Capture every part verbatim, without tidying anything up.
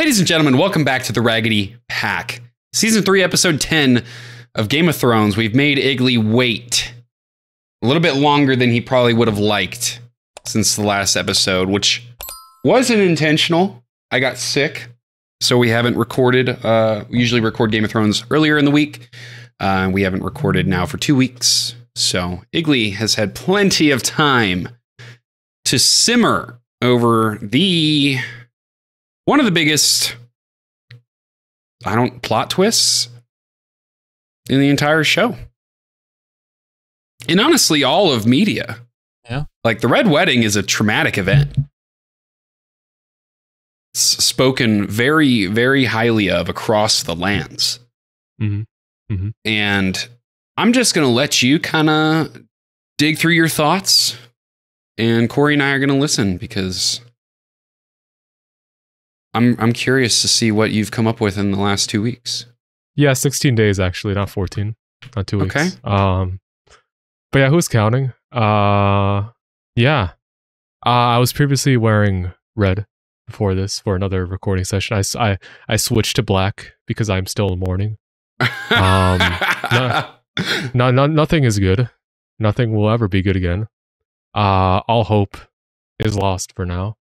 Ladies and gentlemen, welcome back to the Raggedy Pack. Season three, episode ten of Game of Thrones. We've made Igli wait a little bit longer than he probably would have liked since the last episode, which wasn't intentional. I got sick, so we haven't recorded. Uh, we usually record Game of Thrones earlier in the week. Uh, we haven't recorded now for two weeks. So Igli has had plenty of time to simmer over the one of the biggest I don't plot twists in the entire show. And honestly, all of media. Yeah. Like the Red Wedding is a traumatic event. It's spoken very, very highly of across the lands. Mm-hmm. Mm-hmm. And I'm just going to let you kind of dig through your thoughts. And Corey and I are going to listen because I'm I'm curious to see what you've come up with in the last two weeks. Yeah, sixteen days actually, not fourteen, not two weeks. Okay. Um, but yeah, who's counting? Uh, yeah, uh, I was previously wearing red before this for another recording session. I I, I switched to black because I'm still in mourning. Um, no, no, no, nothing is good. Nothing will ever be good again. Uh, all hope is lost for now.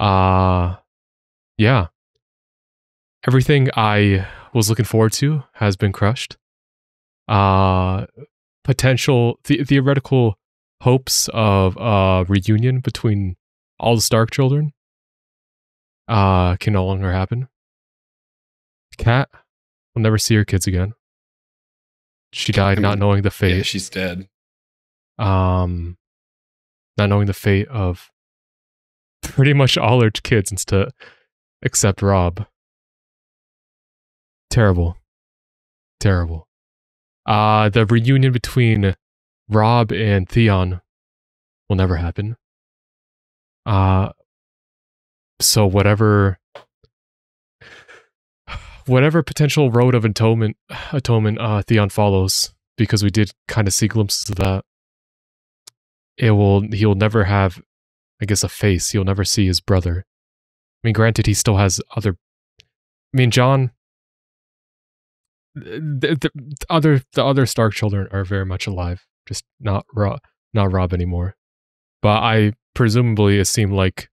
Uh, yeah. Everything I was looking forward to has been crushed. Uh, potential the theoretical hopes of uh reunion between all the Stark children uh can no longer happen. Kat will never see her kids again. She died I mean, not knowing the fate. Yeah, she's dead. Um. Not knowing the fate of pretty much all her kids instead, except Rob. Terrible. Terrible. Uh, the reunion between Rob and Theon will never happen. Uh, so whatever... Whatever potential road of atonement, atonement uh, Theon follows, because we did kind of see glimpses of that, It will, he'll never have, I guess, a face. He'll never see his brother. I mean, granted, he still has other, I mean, John, the, the, the other, the other Stark children are very much alive, just not Rob, not Rob anymore. But I presumably, it seemed like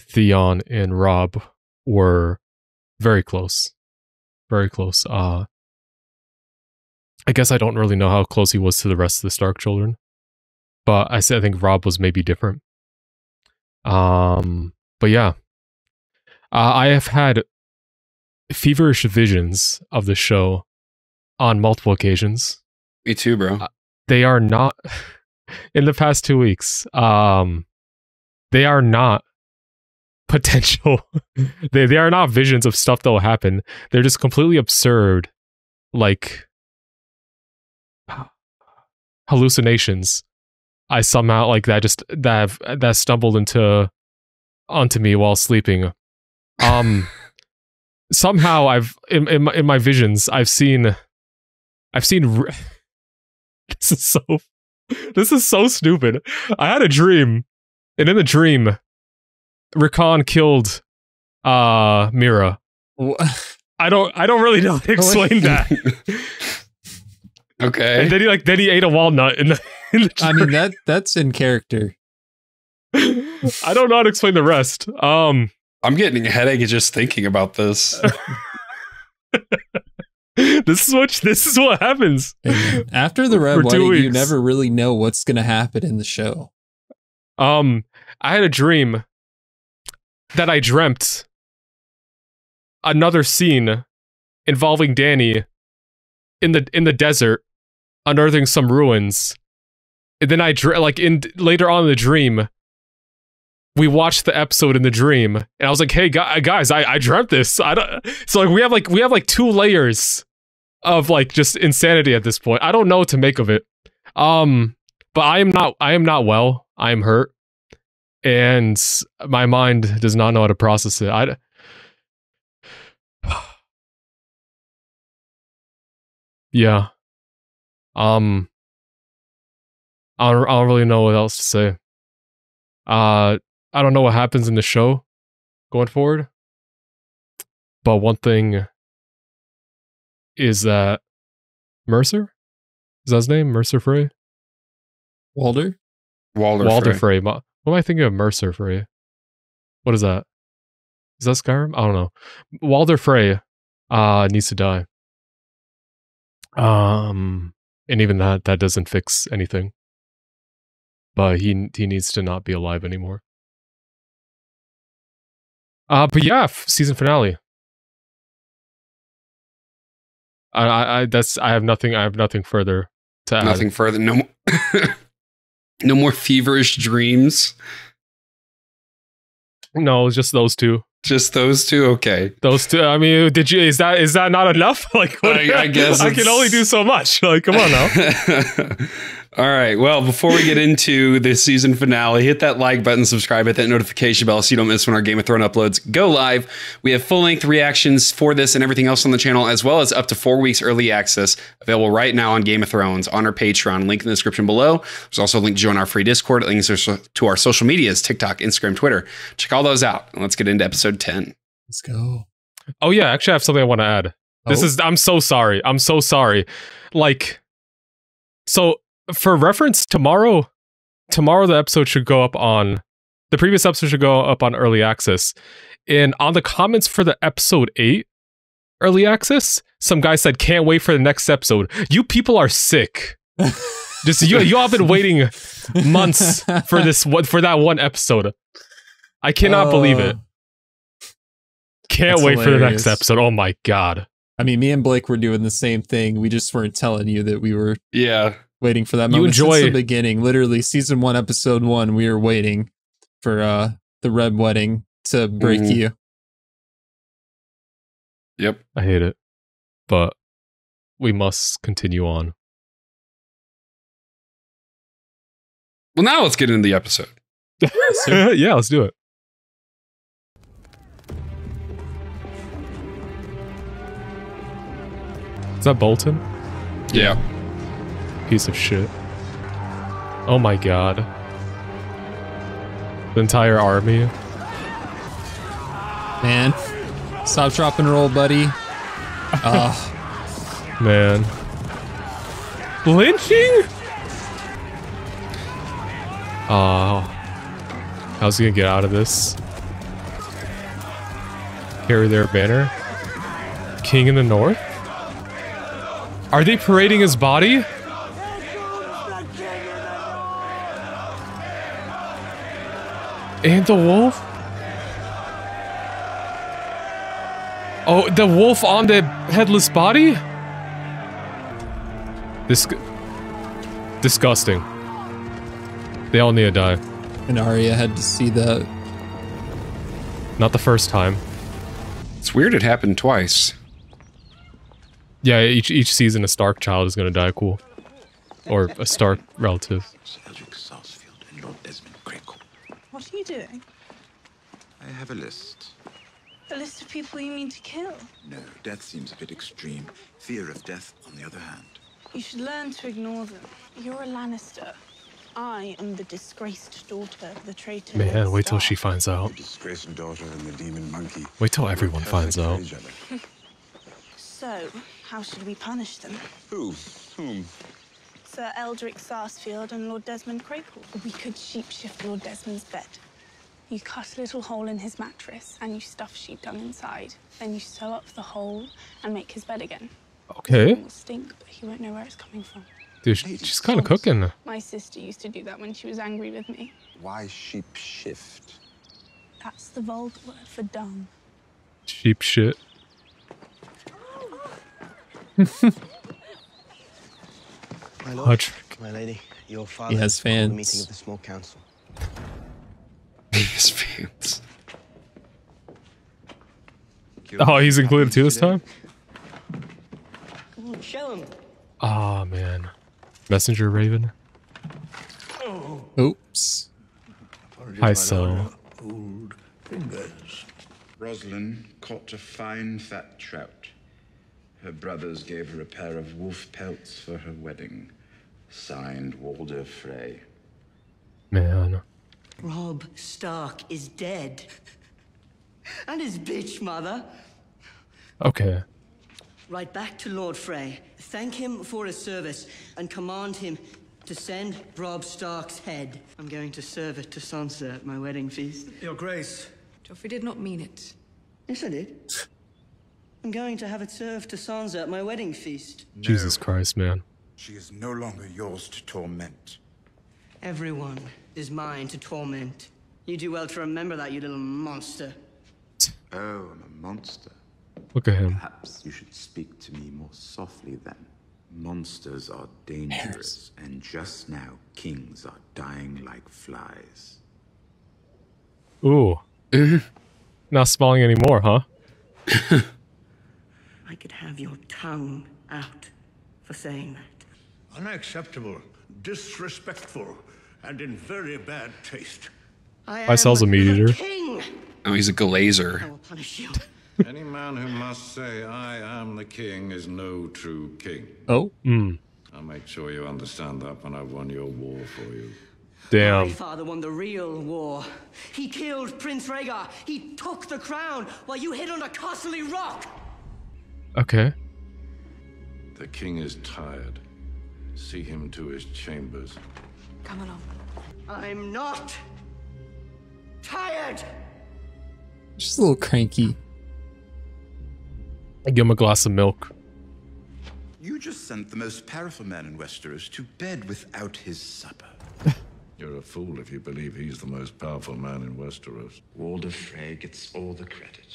Theon and Rob were very close, very close. Uh, I guess I don't really know how close he was to the rest of the Stark children. But I said I think Rob was maybe different. Um, but yeah, uh, I have had feverish visions of the show on multiple occasions. Me too, bro. Uh, they are not in the past two weeks. Um, they are not potential. they they are not visions of stuff that will happen. They're just completely absurd, like hallucinations. I somehow like that just that that stumbled into onto me while sleeping. Um, somehow I've in, in my in my visions I've seen, I've seen. This is so, this is so stupid. I had a dream, and in the dream, Rakan killed, uh, Mira. I don't I don't really know how to explain that. Okay. And then he like then he ate a walnut in the. In the I mean that that's in character. I don't know how to explain the rest. Um, I'm getting a headache just thinking about this. this is what this is what happens. And after the Red Wedding, you never really know what's going to happen in the show. Um, I had a dream that I dreamt another scene involving Danny in the in the desert, unearthing some ruins. And then I dr like in later on in the dream, we watched the episode in the dream, and I was like, "Hey guys, I I dreamt this." I don't. So like we have like we have like two layers of like just insanity at this point. I don't know what to make of it. Um, but I am not I am not well. I am hurt, and my mind does not know how to process it. I. Yeah. Um. I don't, I don't really know what else to say. Uh, I don't know what happens in the show going forward. But one thing is that Mercer? Is that his name? Mercer Frey? Walder? Walder, Walder Frey. Frey. What am I thinking of? Mercer Frey? What is that? Is that Skyrim? I don't know. Walder Frey uh, needs to die. Um, and even that, that doesn't fix anything. But he he needs to not be alive anymore. Uh, but yeah, season finale. I, I I that's I have nothing I have nothing further to add. Nothing further. No more no more feverish dreams. No, it's just those two. Just those two. Okay, those two. I mean, did you? Is that is that not enough? Like, what, I, I guess I it's... can only do so much. Like, come on now. All right. Well, before we get into the season finale, hit that like button, subscribe, hit that notification bell so you don't miss when our Game of Thrones uploads go live. We have full-length reactions for this and everything else on the channel, as well as up to four weeks early access available right now on Game of Thrones on our Patreon. Link in the description below. There's also a link to join our free Discord. Links to our social medias, TikTok, Instagram, Twitter. Check all those out. And let's get into episode ten. Let's go. Oh, yeah. Actually, I have something I want to add. Oh. This is... I'm so sorry. I'm so sorry. Like, so... For reference, tomorrow, tomorrow the episode should go up on, the previous episode should go up on Early Access. And on the comments for the episode eight, Early Access, some guy said, "Can't wait for the next episode." You people are sick. Just you, you all been waiting months for this one, for that one episode. I cannot uh, believe it. Can't wait hilarious. for the next episode. Oh my God. I mean, me and Blake were doing the same thing. We just weren't telling you that we were. Yeah. Waiting for that moment. You enjoy since the beginning, literally season one, episode one. We were waiting for uh, the Red Wedding to break mm. you. Yep, I hate it, but we must continue on. Well, now let's get into the episode. Yeah, let's do it. Is that Bolton? Yeah. yeah. Piece of shit. Oh my God. The entire army. Man. Stop, drop, and roll, buddy. Oh. Man. Lynching? Oh. How's he gonna get out of this? Carry their banner? King in the North? Are they parading his body? And the wolf? Oh, the wolf on the headless body? This... Disgusting. They all need to die. And Arya had to see that. Not the first time. It's weird it happened twice. Yeah, each, each season a Stark child is gonna die, cool. Or a Stark relative. What are you doing? I have a list. A list of people you mean to kill? No, death seems a bit extreme. Fear of death, on the other hand. You should learn to ignore them. You're a Lannister. I am the disgraced daughter of the traitor. Man, wait till she finds out. The disgraced daughter and the demon monkey. Wait till everyone finds out. So, how should we punish them? Who? Whom? Sir Eldrick Sarsfield and Lord Desmond Craycall. We could shapeshift Lord Desmond's bed. You cut a little hole in his mattress and you stuff sheep dung inside. Then you sew up the hole and make his bed again. Okay. It will stink, but he won't know where it's coming from. Dude, she's kind of cooking. My sister used to do that when she was angry with me. Why shapeshift? That's the vulgar word for dung. Sheep shit. My lord, my lady, your father he has fans. The meeting of the small council. He has fans. Oh, he's included too this time? Show him. Ah, man. Messenger Raven. Oops. Hi, so. Old fingers. Roslyn caught a fine fat trout. Her brothers gave her a pair of wolf pelts for her wedding. Signed, Walder Frey. Man. Rob Stark is dead. And his bitch mother. Okay. Write back to Lord Frey, thank him for his service, and command him to send Rob Stark's head. I'm going to serve it to Sansa at my wedding feast. Your Grace. Joffrey did not mean it. Yes, I did. I'm going to have it served to Sansa at my wedding feast. No. Jesus Christ, man. She is no longer yours to torment. Everyone is mine to torment. You do well to remember that, you little monster. Oh, I'm a monster. Look at him. Perhaps you should speak to me more softly then. Monsters are dangerous, and just now kings are dying like flies. Ooh. Not smiling anymore, huh? I could have your tongue out for saying that. Unacceptable, disrespectful, and in very bad taste. I Myself's a meat eater. Oh, he's a glazer. I will punish you. Any man who must say I am the king is no true king. Oh, mm. I'll make sure you understand that when I've won your war for you. Damn. My father won the real war. He killed Prince Rhaegar. He took the crown while you hid on a costly rock. Okay. The king is tired. See him to his chambers. Come along. I'm not tired. Just a little cranky. I give him a glass of milk. You just sent the most powerful man in Westeros to bed without his supper. You're a fool if you believe he's the most powerful man in Westeros. Walder Frey gets all the credit.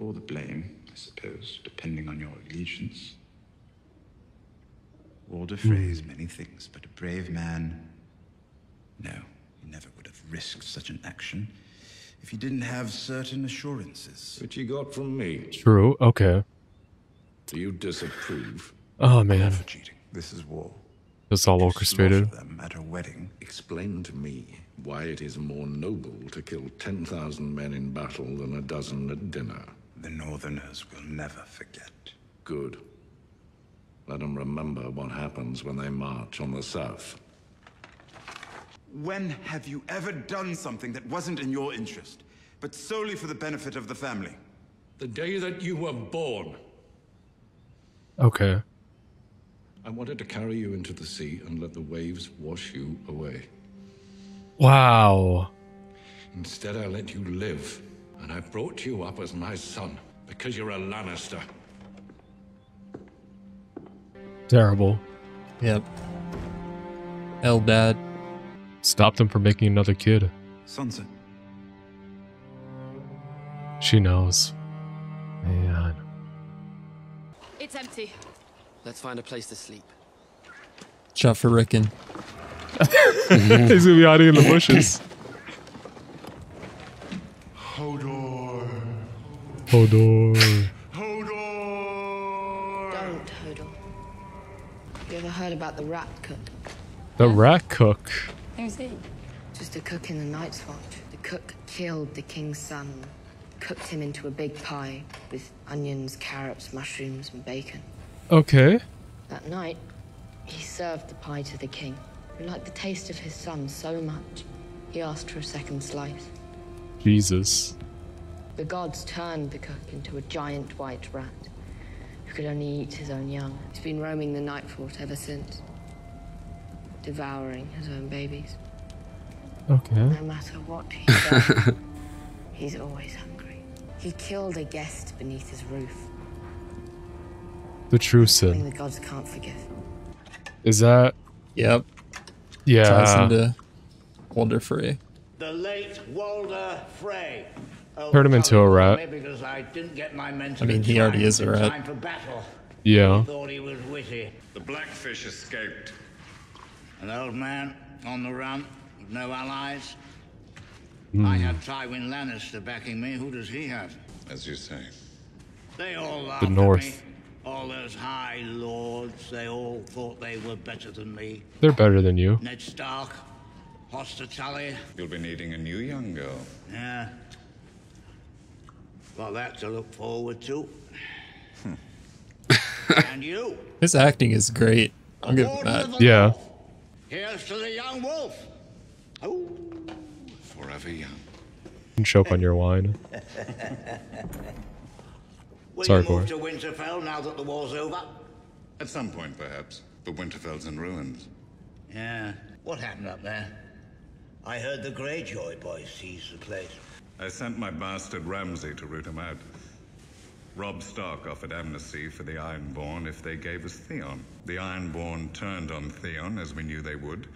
All the blame, I suppose, depending on your allegiance. Walder Frey is many things, but a brave man... No, he never would have risked such an action. If you didn't have certain assurances. Which you got from me. True, okay. Do you disapprove? Oh, man. For cheating. This is war. It's all orchestrated. Them at a wedding. Explain to me why it is more noble to kill ten thousand men in battle than a dozen at dinner. The Northerners will never forget. Good. Let them remember what happens when they march on the south. When have you ever done something that wasn't in your interest, but solely for the benefit of the family? The day that you were born. Okay. I wanted to carry you into the sea and let the waves wash you away. Wow. Instead, I let you live, and I brought you up as my son, because you're a Lannister. Terrible. Yep. Hell bad. Stopped him from making another kid. Sansa. She knows. Man. It's empty. Let's find a place to sleep. Joffrey. He's gonna be hiding in the bushes. Hodor. Hodor. Hodor. Don't, Hodor. You ever heard about the rat cook? The rat cook? Who's he? Just a cook in the Night's Watch. The cook killed the king's son, cooked him into a big pie with onions, carrots, mushrooms, and bacon. Okay. That night, he served the pie to the king, who liked the taste of his son so much, he asked for a second slice. Jesus. The gods turned the cook into a giant white rat, who could only eat his own young. He's been roaming the Nightfort ever since. Devouring his own babies. Okay. No matter what he does, he's always hungry. He killed a guest beneath his roof. The true sin. The gods can't forgive. Is that? Yep. Yeah. Ties into Walder Frey. The late Walder Frey. Oh, turned him into a rat. Because I didn't get my mention. I mean, he already is a rat. Time for battle. Yeah. I thought he was witty. The blackfish escaped. An old man on the run with no allies. Mm. I had Tywin Lannister backing me. Who does he have? As you say. They all laughed the North. At me. All those high lords. They all thought they were better than me. They're better than you. Ned Stark. Hoster Tully. You'll be needing a new young girl. Yeah. Got that to look forward to. And you. His acting is great. I'm good with that. Yeah. Here's to the young wolf. Oh, forever young. And choke on your wine. Will Sorry you move for it. to Winterfell now that the war's over? At some point, perhaps. But Winterfell's in ruins. Yeah. What happened up there? I heard the Greyjoy boys seized the place. I sent my bastard Ramsay to root him out. Rob Stark offered amnesty for the Ironborn if they gave us Theon. The Ironborn turned on Theon, as we knew they would.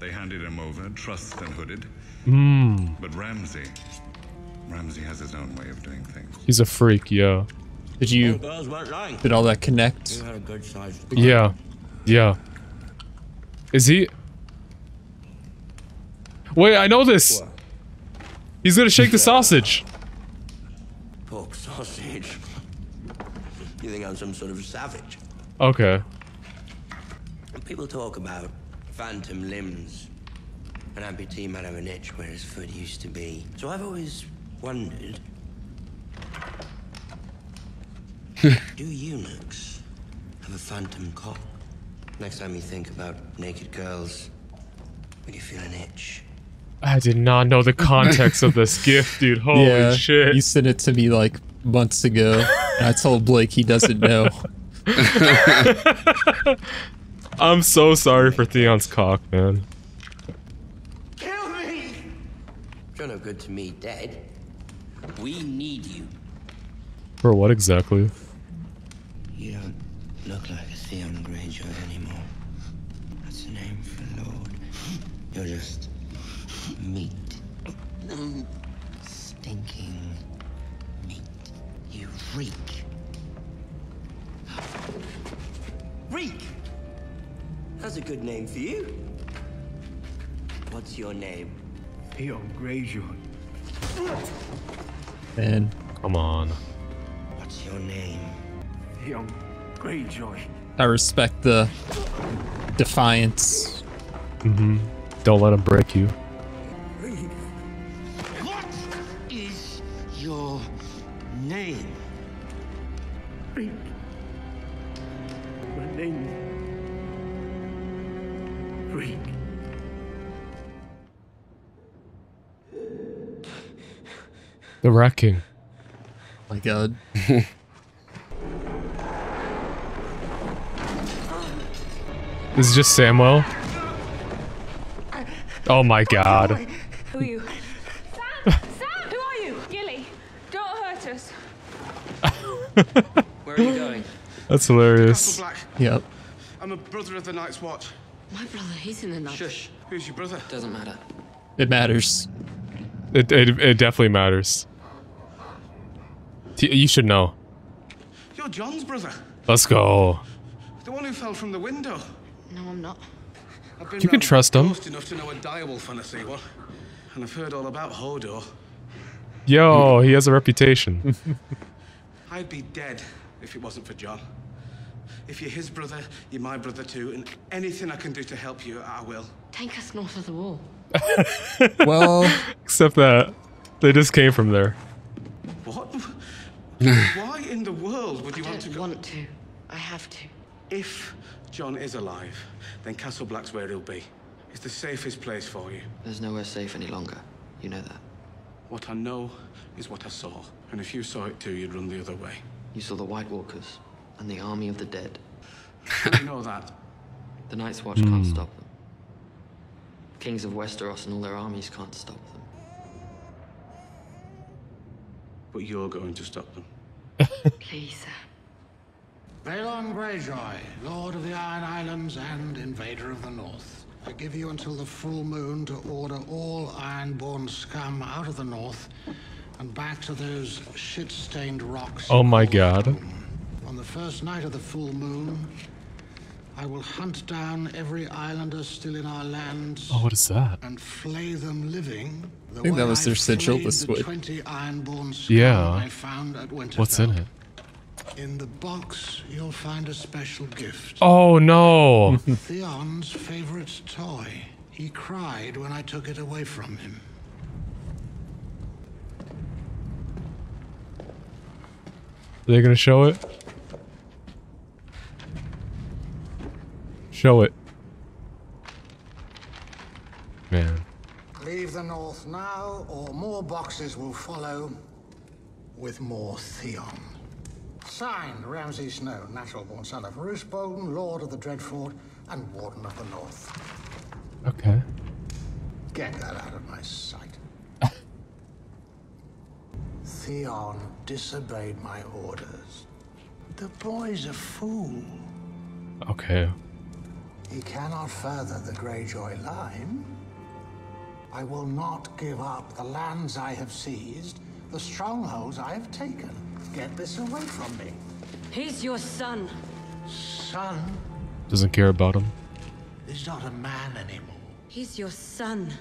They handed him over, trussed and hooded. Mm. But Ramsay... Ramsay has his own way of doing things. He's a freak, yo. Did you... Oh, girls weren't lying. Did all that connect? You had a good size. Yeah. Yeah. Is he... Wait, I know this! What? He's gonna shake the sausage! Pork sausage. You think I'm some sort of savage? Okay. People talk about phantom limbs. An amputee might have an itch where his foot used to be. So I've always wondered... do eunuchs have a phantom cock? Next time you think about naked girls, when you feel an itch. I did not know the context of this gift, dude. Holy yeah, shit. You sent it to me like months ago. And I told Blake he doesn't know. I'm so sorry for Theon's cock, man. Kill me! You're no good to me, dead. We need you. For what exactly? You don't look like a Theon Greyjoy anymore. That's the name for the Lord. You're just... meat. Stinking meat. You reek. Reek! That's a good name for you. What's your name? Theon Greyjoy. Ben, come on. What's your name? Theon Greyjoy. I respect the defiance. Mm-hmm. Don't let him break you. Name. Reek. My name. Reek. The Wrecking. My God. This is just Samwell. Oh my God. Who are you? Where are you going? That's hilarious. Yep. I'm a brother of the Night's Watch. My brother, he's in the Night's Watch. Shush. Who's your brother? Doesn't matter. It matters. It it, it definitely matters. T you should know. You're John's brother. Let's go. The one who fell from the window. No, I'm not. I've been you can trust him. Enough to know a direwolf and a sea one, and I've heard all about Hodor. Yo, he has a reputation. I'd be dead if it wasn't for John. If you're his brother, you're my brother too, and anything I can do to help you, I will. Take us north of the wall. Well... except that they just came from there. What? Why in the world would you I want to go... I want to. I have to. If John is alive, then Castle Black's where he'll be. It's the safest place for you. There's nowhere safe any longer. You know that. What I know is what I saw. And if you saw it too, you'd run the other way. You saw the White Walkers and the army of the dead. You know that. The Night's Watch mm. can't stop them. Kings of Westeros and all their armies can't stop them. But you're going to stop them. Please, sir. Theon Greyjoy, Lord of the Iron Islands and Invader of the North. I give you until the full moon to order all Ironborn scum out of the North and back to those shit-stained rocks. Oh my God. Home. On the first night of the full moon, I will hunt down every islander still in our lands. Oh, what is that? And flay them living. The I think that was their sigil, the switch. Yeah. I found at Winterfell. What's in it? In the box, you'll find a special gift. Oh no. Theon's favorite toy. He cried when I took it away from him. Are they gonna show it? Show it. Man. Leave the North now, or more boxes will follow with more Theon. Signed, Ramsay Snow, natural-born son of Roose Bolton, Lord of the Dreadfort, and Warden of the North. Okay. Get that out of my sight. Theon disobeyed my orders. The boy's a fool. Okay. He cannot further the Greyjoy line. I will not give up the lands I have seized, the strongholds I have taken. Get this away from me. He's your son. Son? Doesn't care about him. He's not a man anymore. He's your son.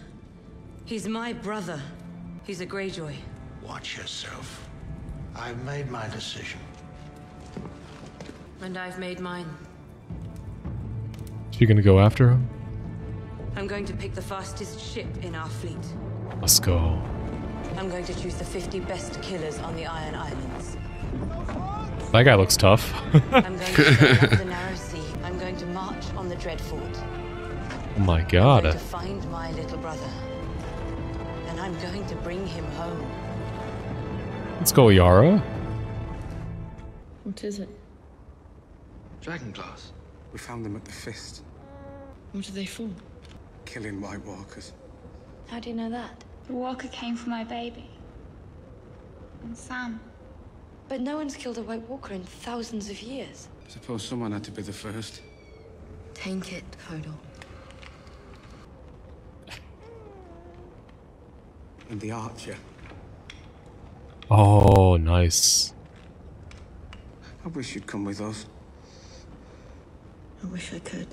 He's my brother. He's a Greyjoy. Watch yourself. I've made my decision. And I've made mine. So you're gonna go after him? I'm going to pick the fastest ship in our fleet. Let's go. I'm going to choose the fifty best killers on the Iron Islands. That guy looks tough. I'm going to go up the narrow sea. I'm going to march on the Dreadfort. Oh my god. I'm going to find my little brother. And I'm going to bring him home. Let's go, Yara. What is it? Dragon glass. We found them at the Fist. What are they for? Killing White Walkers. How do you know that? The walker came for my baby. And Sam. But no one's killed a White Walker in thousands of years. I suppose someone had to be the first. Take it, Hodor. And the archer. Oh, nice. I wish you'd come with us. I wish I could.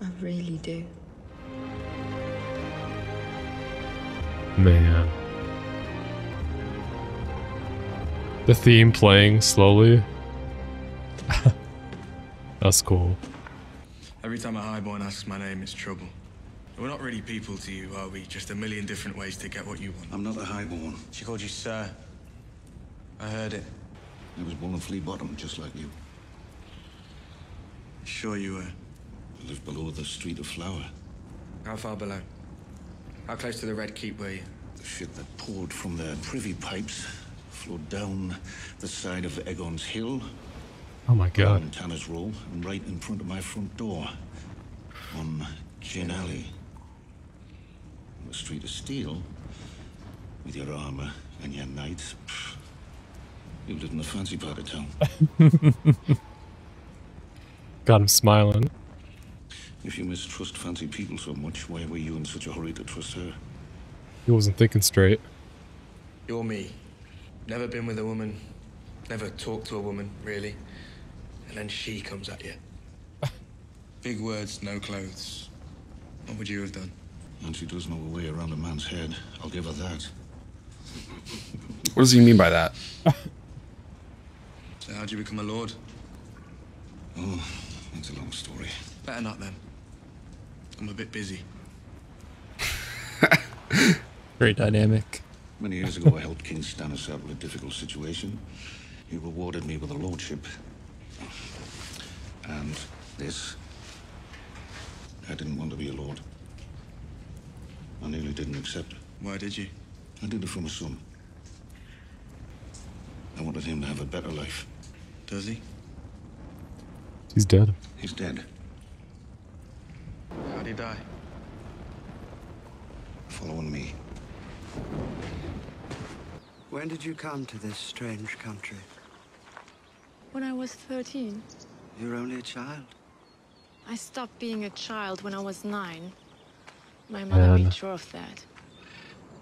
I really do. Man. The theme playing slowly. That's cool. Every time a highborn asks my name, it's trouble. We're not really people to you, are we? Just a million different ways to get what you want. I'm not a highborn. She called you sir. I heard it. I was born on Flea Bottom, just like you. Sure you were. I lived below the Street of Flower. How far below? How close to the Red Keep were you? The shit that poured from their privy pipes flowed down the side of Aegon's Hill. Oh my god. On Tanner's Roll, and right in front of my front door. On Gin Alley. On the Street of Steel. With your armor and your knights. Pff, you lived in a fancy part of town. God, I'm smiling. If you mistrust fancy people so much, why were you in such a hurry to trust her? He wasn't thinking straight. You're me. Never been with a woman. Never talked to a woman, really. And then she comes at you. Big words, no clothes. What would you have done? And she does know a way around a man's head. I'll give her that. What does he mean by that? So how'd you become a lord? Oh, that's a long story. Better not then. I'm a bit busy. Very dynamic. Many years ago, I helped King Stannis out with a difficult situation. He rewarded me with a lordship. And this. I didn't want to be a lord. I nearly didn't accept. Why did you? I did it for my son. I wanted him to have a better life. Does he? He's dead. He's dead. How'd he die? Following me. When did you come to this strange country? When I was thirteen. You're only a child. I stopped being a child when I was nine. My mother Man. made sure of that.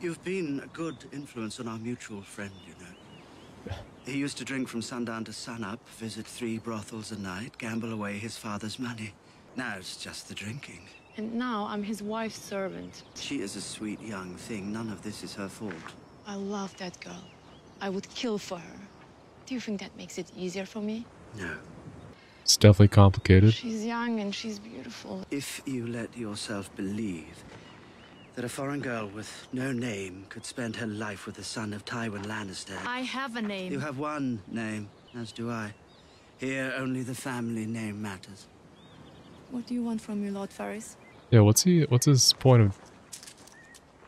You've been a good influence on our mutual friend, you know. He used to drink from sundown to sunup, visit three brothels a night, gamble away his father's money. Now it's just the drinking. And now I'm his wife's servant. She is a sweet young thing. None of this is her fault. I love that girl. I would kill for her. Do you think that makes it easier for me? No. It's definitely complicated. She's young and she's beautiful. If you let yourself believe that a foreign girl with no name could spend her life with the son of Tywin Lannister... I have a name. You have one name, as do I. Here, only the family name matters. What do you want from me, Lord Ferris? Yeah, what's he? What's his point of...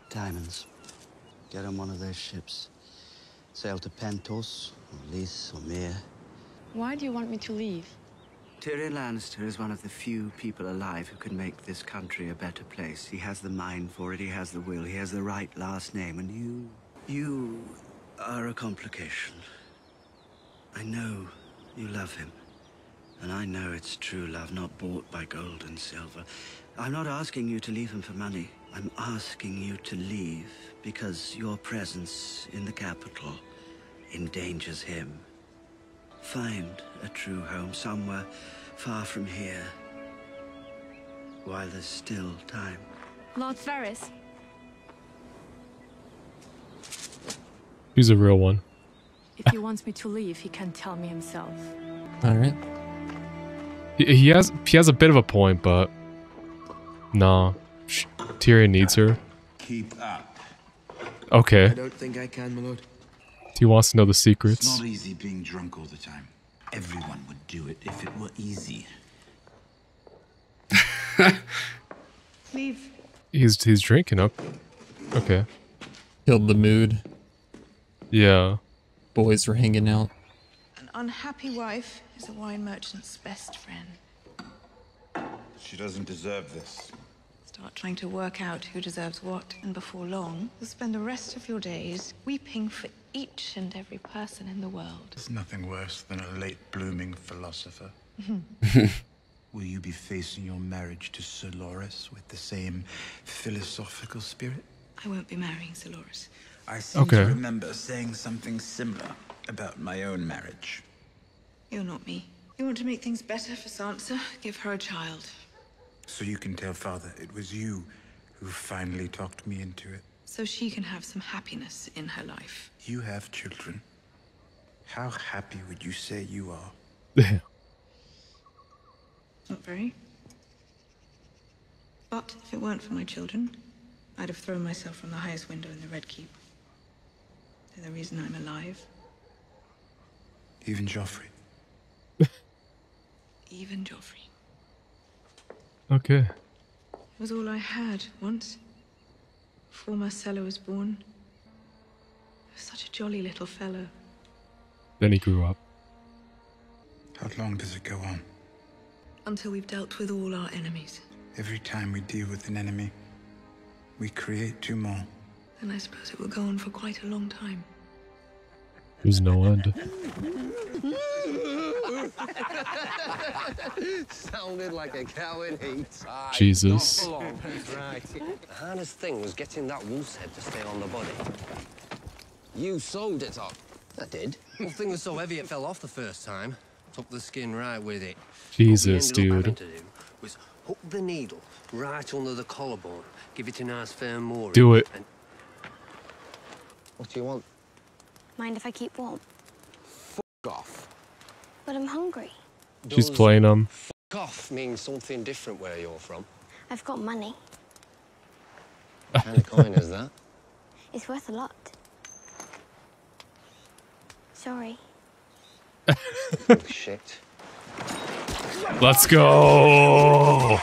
Diamonds. Get on one of those ships. Sail to Pentos, or Lys, or Myr. Why do you want me to leave? Tyrion Lannister is one of the few people alive who can make this country a better place. He has the mind for it, he has the will, he has the right last name, and you... you are a complication. I know you love him, and I know it's true love, not bought by gold and silver. I'm not asking you to leave him for money. I'm asking you to leave because your presence in the capital endangers him. Find a true home somewhere far from here, while there's still time. Lord Ferris. He's a real one. If he wants me to leave, he can tell me himself. All right. He, he has he has a bit of a point, but nah. Shh. Tyrion needs her. Keep up. Okay. I don't think I can, my lord. He wants to know the secrets. It's not easy being drunk all the time. Everyone would do it if it were easy. Leave. He's he's drinking up. Okay. Killed the mood. Yeah. Boys were hanging out. An unhappy wife is a wine merchant's best friend. She doesn't deserve this. Start trying to work out who deserves what, and before long, you'll spend the rest of your days weeping for each and every person in the world. There's nothing worse than a late-blooming philosopher. Will you be facing your marriage to Soloris with the same philosophical spirit? I won't be marrying Soloris. I seem okay. to remember saying something similar about my own marriage. You're not me. You want to make things better for Sansa? Give her a child. So you can tell Father it was you who finally talked me into it. So she can have some happiness in her life. You have children. How happy would you say you are? Not very. But if it weren't for my children, I'd have thrown myself from the highest window in the Red Keep. They're the reason I'm alive. Even Joffrey. Even Joffrey. Okay. It was all I had once. Before Marcello was born, he was such a jolly little fellow. Then he grew up. How long does it go on? Until we've dealt with all our enemies. Every time we deal with an enemy, we create two more. Then I suppose it will go on for quite a long time. There's no end. Sounded like a cow in heat. Jesus. Right. The hardest thing was getting that wolf's head to stay on the body. You sewed it up. I did. The thing was so heavy it fell off the first time. Took the skin right with it. Jesus, dude. What we ended up having to do was hook the needle right under the collarbone, give it a nice firm mooring. Do it. And... What do you want? Mind if I keep warm? Fuck off. But I'm hungry. She's playing them. Fuck off means something different where you're from. I've got money. What kind of coin is that? It's worth a lot. Sorry. Oh, shit. Let's go.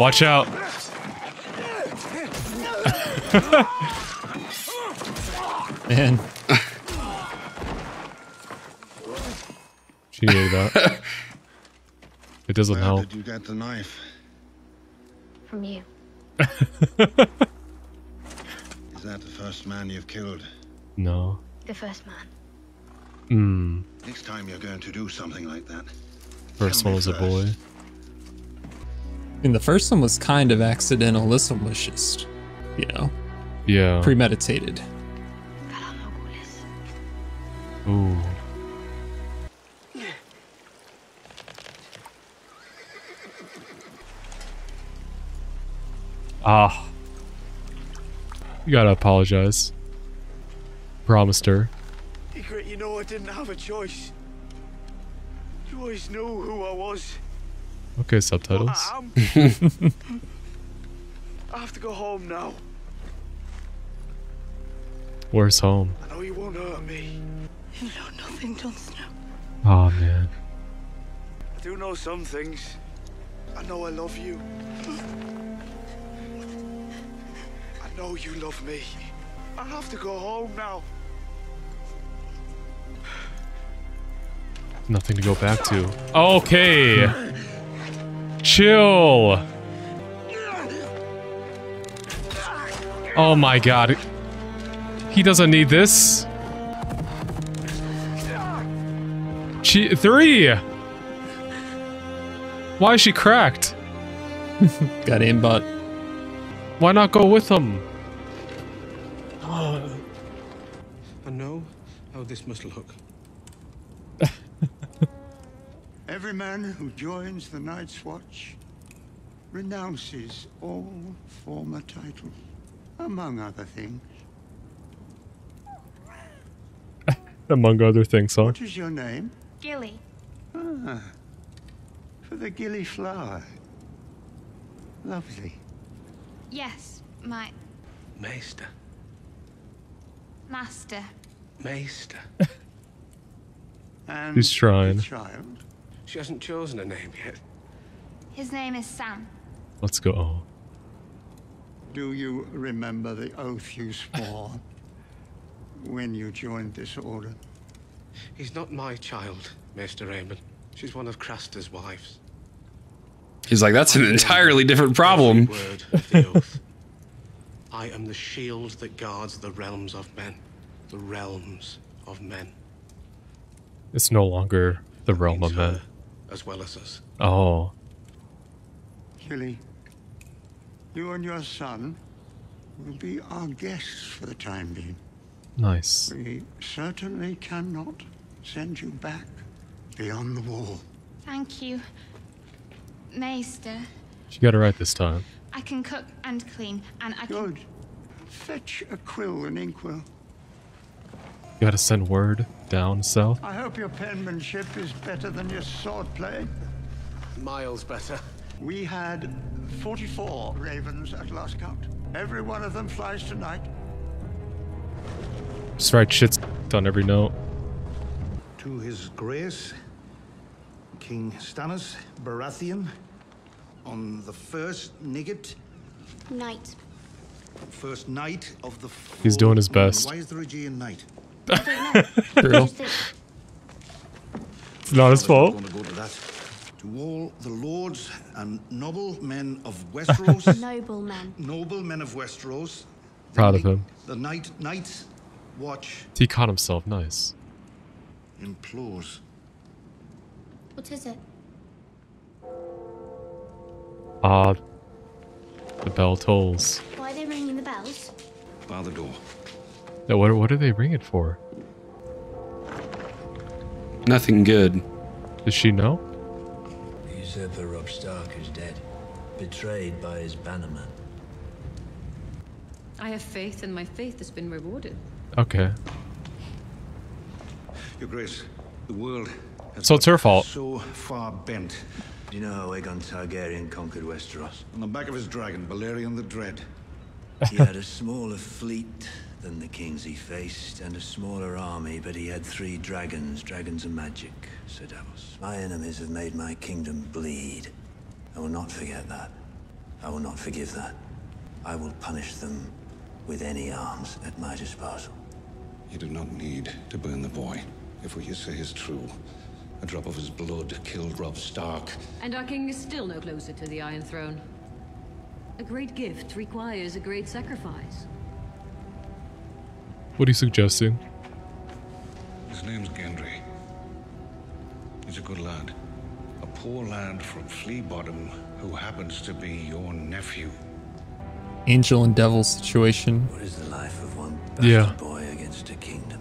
Watch out. Man. She knew that. It doesn't help. Where did you get the knife? From you. Is that the first man you've killed? No. The first man. Hmm. Next time you're going to do something like that. First one was first. a boy. I mean, the first one was kind of accidental. This one was just, you know. Yeah. Premeditated. Ooh. Ah. You gotta apologize. Promised her. Ygritte, you know I didn't have a choice. You always knew who I was. Okay, subtitles. I, I have to go home now. Where's home? I know you won't hurt me. You know nothing, Jon Snow. Oh man. I do know some things. I know I love you. I know you love me. I have to go home now. Nothing to go back to. Okay. Chill. Oh my god. He doesn't need this. She three. Why is she cracked? Got aimbot. Why not go with him? Oh. And no, how this must look. Every man who joins the Night's Watch renounces all former titles, among other things. Among other things, huh? What is your name? Gilly. Ah, for the Gilly flower. Lovely. Yes, my... Maester. Master. Maester. And he's trying. Child? She hasn't chosen a name yet. His name is Sam. Let's go. Do you remember the oath you swore when you joined this order? He's not my child, Maester Raymond. She's one of Craster's wives. He's like, that's an entirely different problem. Word of the oath. I am the shield that guards the realms of men. The realms of men. It's no longer the realm of men. As well as us. Oh. Gilly, you and your son will be our guests for the time being. Nice. We certainly cannot send you back beyond the wall. Thank you, Maester. She got it right this time. I can cook and clean, and I Good. Can... Fetch a quill and inkwell. You gotta send word down south. I hope your penmanship is better than your swordplay. Miles better. We had forty-four ravens at last count. Every one of them flies tonight. Just write shit's on every note. To His Grace, King Stannis Baratheon, on the first niggit. Night. First night of the... He's doing his best. Why is there a G in night? I don't know. It's not his fault. To, go to, that. To all the lords and noble men of Westeros. Noble men. Noble men of Westeros. Proud of him. The night, night... Watch. He caught himself. Nice. Implores. What is it? Ah, uh, the bell tolls. Why are they ringing the bells? By the door. No, what? What are they ringing for? Nothing good. Does she know? You said for Rob Stark is dead, betrayed by his bannerman. I have faith, and my faith has been rewarded. Okay. Your Grace, the world has so it's her fault. So far bent. Do you know how Aegon Targaryen conquered Westeros? On the back of his dragon, Balerion the Dread. He had a smaller fleet than the kings he faced, and a smaller army, but he had three dragons. Dragons are magic, Sir Davos. My enemies have made my kingdom bleed. I will not forget that. I will not forgive that. I will punish them with any arms at my disposal. You do not need to burn the boy. If what you say is true, a drop of his blood killed Robb Stark. And our king is still no closer to the Iron Throne. A great gift requires a great sacrifice. What are you suggesting? His name's Gendry. He's a good lad. A poor lad from Flea Bottom who happens to be your nephew. Angel and devil situation. What is the life of one bastard yeah. boy against a kingdom?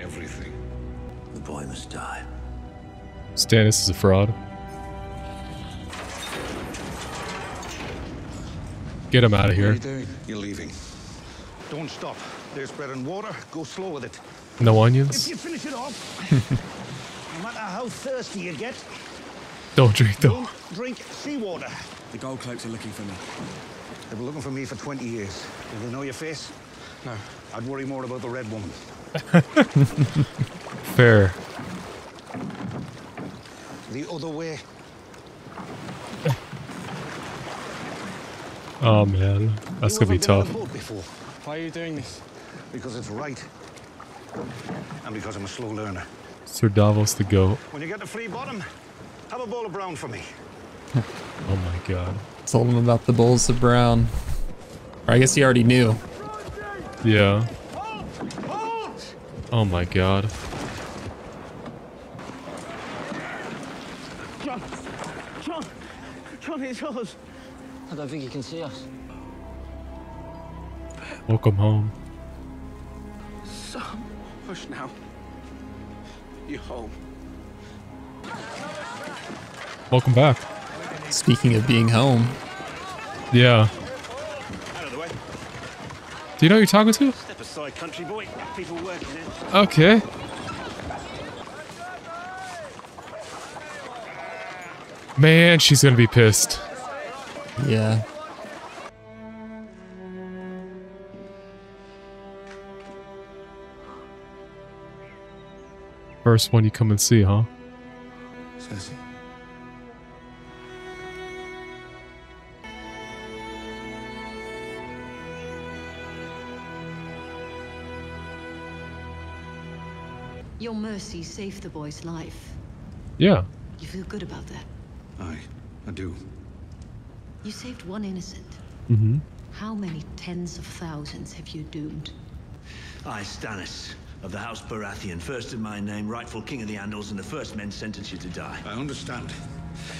Everything. The boy must die. Stannis is a fraud. Get him out of here. What are you doing? You're leaving. Don't stop. There's bread and water. Go slow with it. No onions. If you finish it off, no matter how thirsty you get, don't drink though. Don't drink seawater. The gold cloaks are looking for me. They've been looking for me for twenty years. Do they know your face? No. I'd worry more about the red woman. Fair. The other way. Oh man, that's gonna be tough. Why are you doing this? Because it's right. And because I'm a slow learner. Sir Davos the goat. When you get the free bottom, have a bowl of brown for me. Oh my god. Told him about the bowls of brown. Or I guess he already knew. Yeah. Oh my god. John! John! John, it's us! I don't think he can see us. Welcome home. Son, push now. You're home. Welcome back. Speaking of being home. Yeah. Out of the way. Do you know who you're talking to? Step aside, country boy. People working in. Okay. Man, she's gonna be pissed. Yeah. First one you come and see, huh? Cersei. Your mercy saved the boy's life. Yeah. You feel good about that? Aye, I do. You saved one innocent. Mm-hmm. How many tens of thousands have you doomed? I, Stannis, of the House Baratheon, first in my name, rightful king of the Andals, and the first men sentenced you to die. I understand.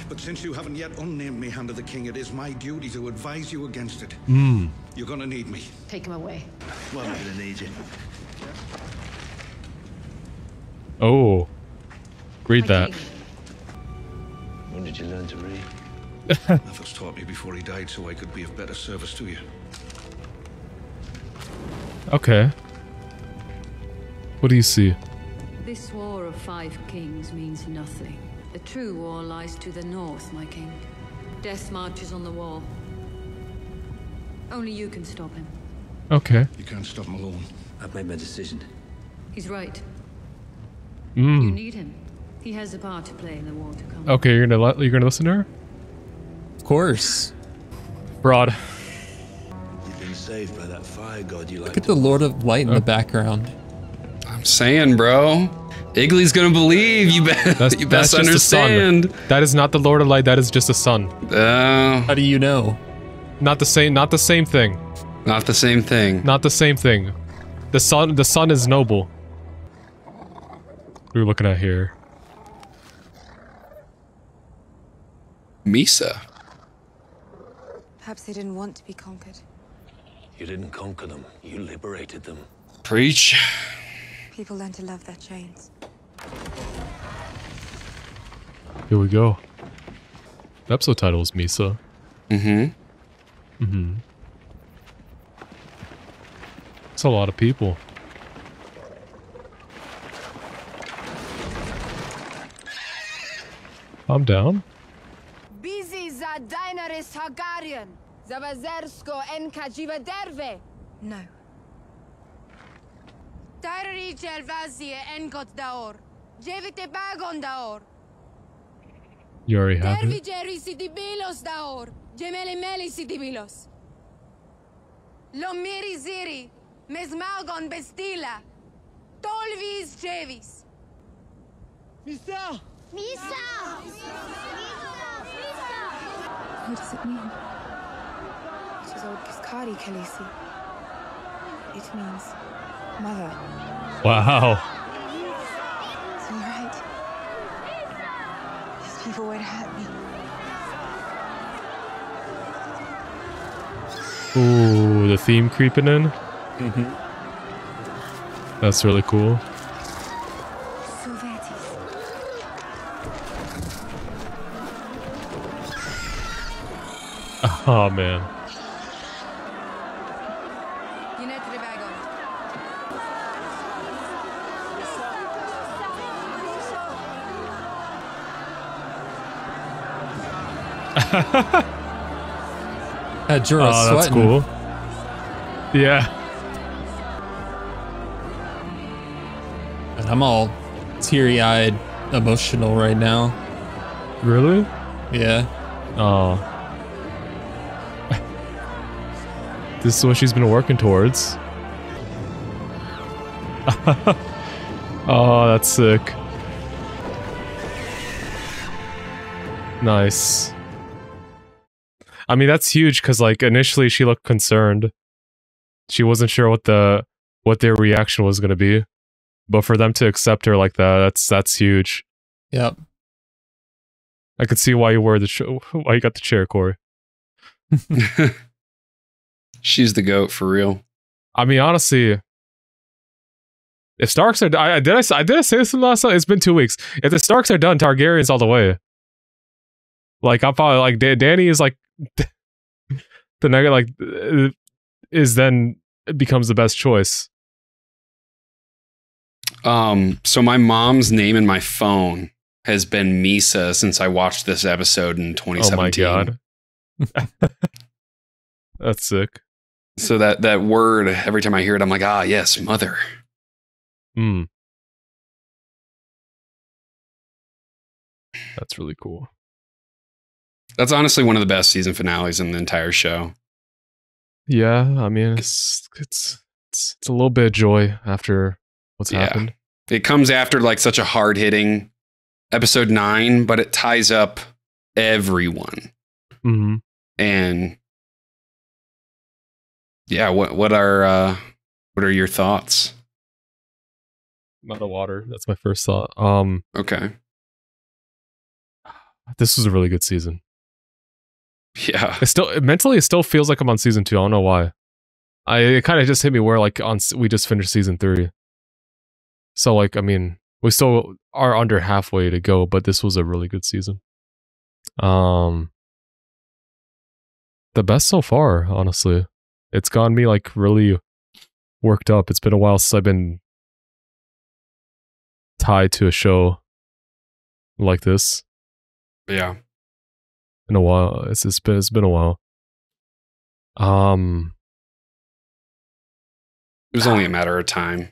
But since you haven't yet unnamed me Hand of the King, it is my duty to advise you against it. Mm. You're gonna need me. Take him away. Well, I'm gonna need you. Oh. Read my that. King. When did you learn to read? Athos taught me before he died so I could be of better service to you. Okay. What do you see? This war of five kings means nothing. The true war lies to the north, my king. Death marches on the wall. Only you can stop him. Okay. You can't stop him alone. I've made my decision. He's right. Mm. You need him. He has a part to play in the war to come. Okay, you're gonna li you're gonna listen to her? Of course. Broad. You've been saved by that fire god you like. Look at the Lord of Light in oh. the background. I'm saying, bro. Igly's gonna believe you, be that's, you best that's understand. That is not the Lord of Light, that is just a sun. Uh, How do you know? Not the same not the same thing. Not the same thing. Not the same thing. The sun the sun is noble. We're looking at here. Mhysa. Perhaps they didn't want to be conquered. You didn't conquer them. You liberated them. Preach. People learn to love their chains. Here we go. The episode title is Mhysa. Mm-hmm. Mm-hmm. It's a lot of people. I'm down. No. You already have it. Mhysa! Mhysa! What does it mean? It is old Kiskari Khaleesi. It means mother. Wow. It's all right. These people would hurt me. Ooh, the theme creeping in. Mm-hmm. That's really cool. Oh man. That drew us oh, that's sweating. Cool. Yeah. And I'm all teary-eyed, emotional right now. Really? Yeah. Oh. This is what she's been working towards. Oh, that's sick. Nice. I mean, that's huge because, like, initially she looked concerned. She wasn't sure what the what their reaction was going to be. But for them to accept her like that, that's that's huge. Yep. I could see why you were the ch why you got the chair, Corey. She's the goat for real. I mean, honestly, if Starks are, I, I did I I did I say this in the last time? It's been two weeks. If the Starks are done, Targaryens all the way. Like, I'm probably like D Danny is like the negative, like is then it becomes the best choice. Um. So my mom's name in my phone has been Mhysa since I watched this episode in twenty seventeen. Oh my god. That's sick. So that that word, every time I hear it, I'm like, ah, yes, mother. Hmm. That's really cool. That's honestly one of the best season finales in the entire show. Yeah, I mean, it's it's it's, it's a little bit of joy after what's yeah. happened. It comes after like such a hard hitting episode nine, but it ties up everyone. Mm-hmm. And yeah, what what are uh, what are your thoughts? I'm out of water. That's my first thought. Um, okay. This was a really good season. Yeah. It still mentally, it still feels like I'm on season two. I don't know why. I it kind of just hit me where like on we just finished season three. So like I mean we still are under halfway to go, but this was a really good season. Um, the best so far, honestly. It's gotten me like really worked up. It's been a while since I've been tied to a show like this. Yeah. In a while. It's it's been it's been a while. Um It was only a matter of time.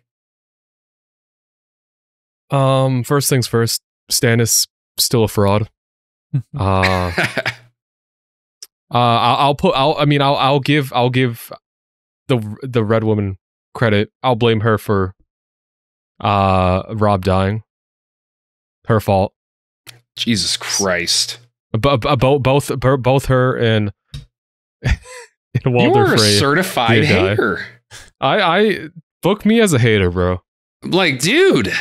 Um, first things first, Stannis still a fraud. uh Uh, I'll, I'll put. I'll, I mean, I'll. I'll give. I'll give the the red woman credit. I'll blame her for uh, Rob dying. Her fault. Jesus Christ. About both both both her and, and Walder Frey. You are a certified hater. I I book me as a hater, bro. Like, dude,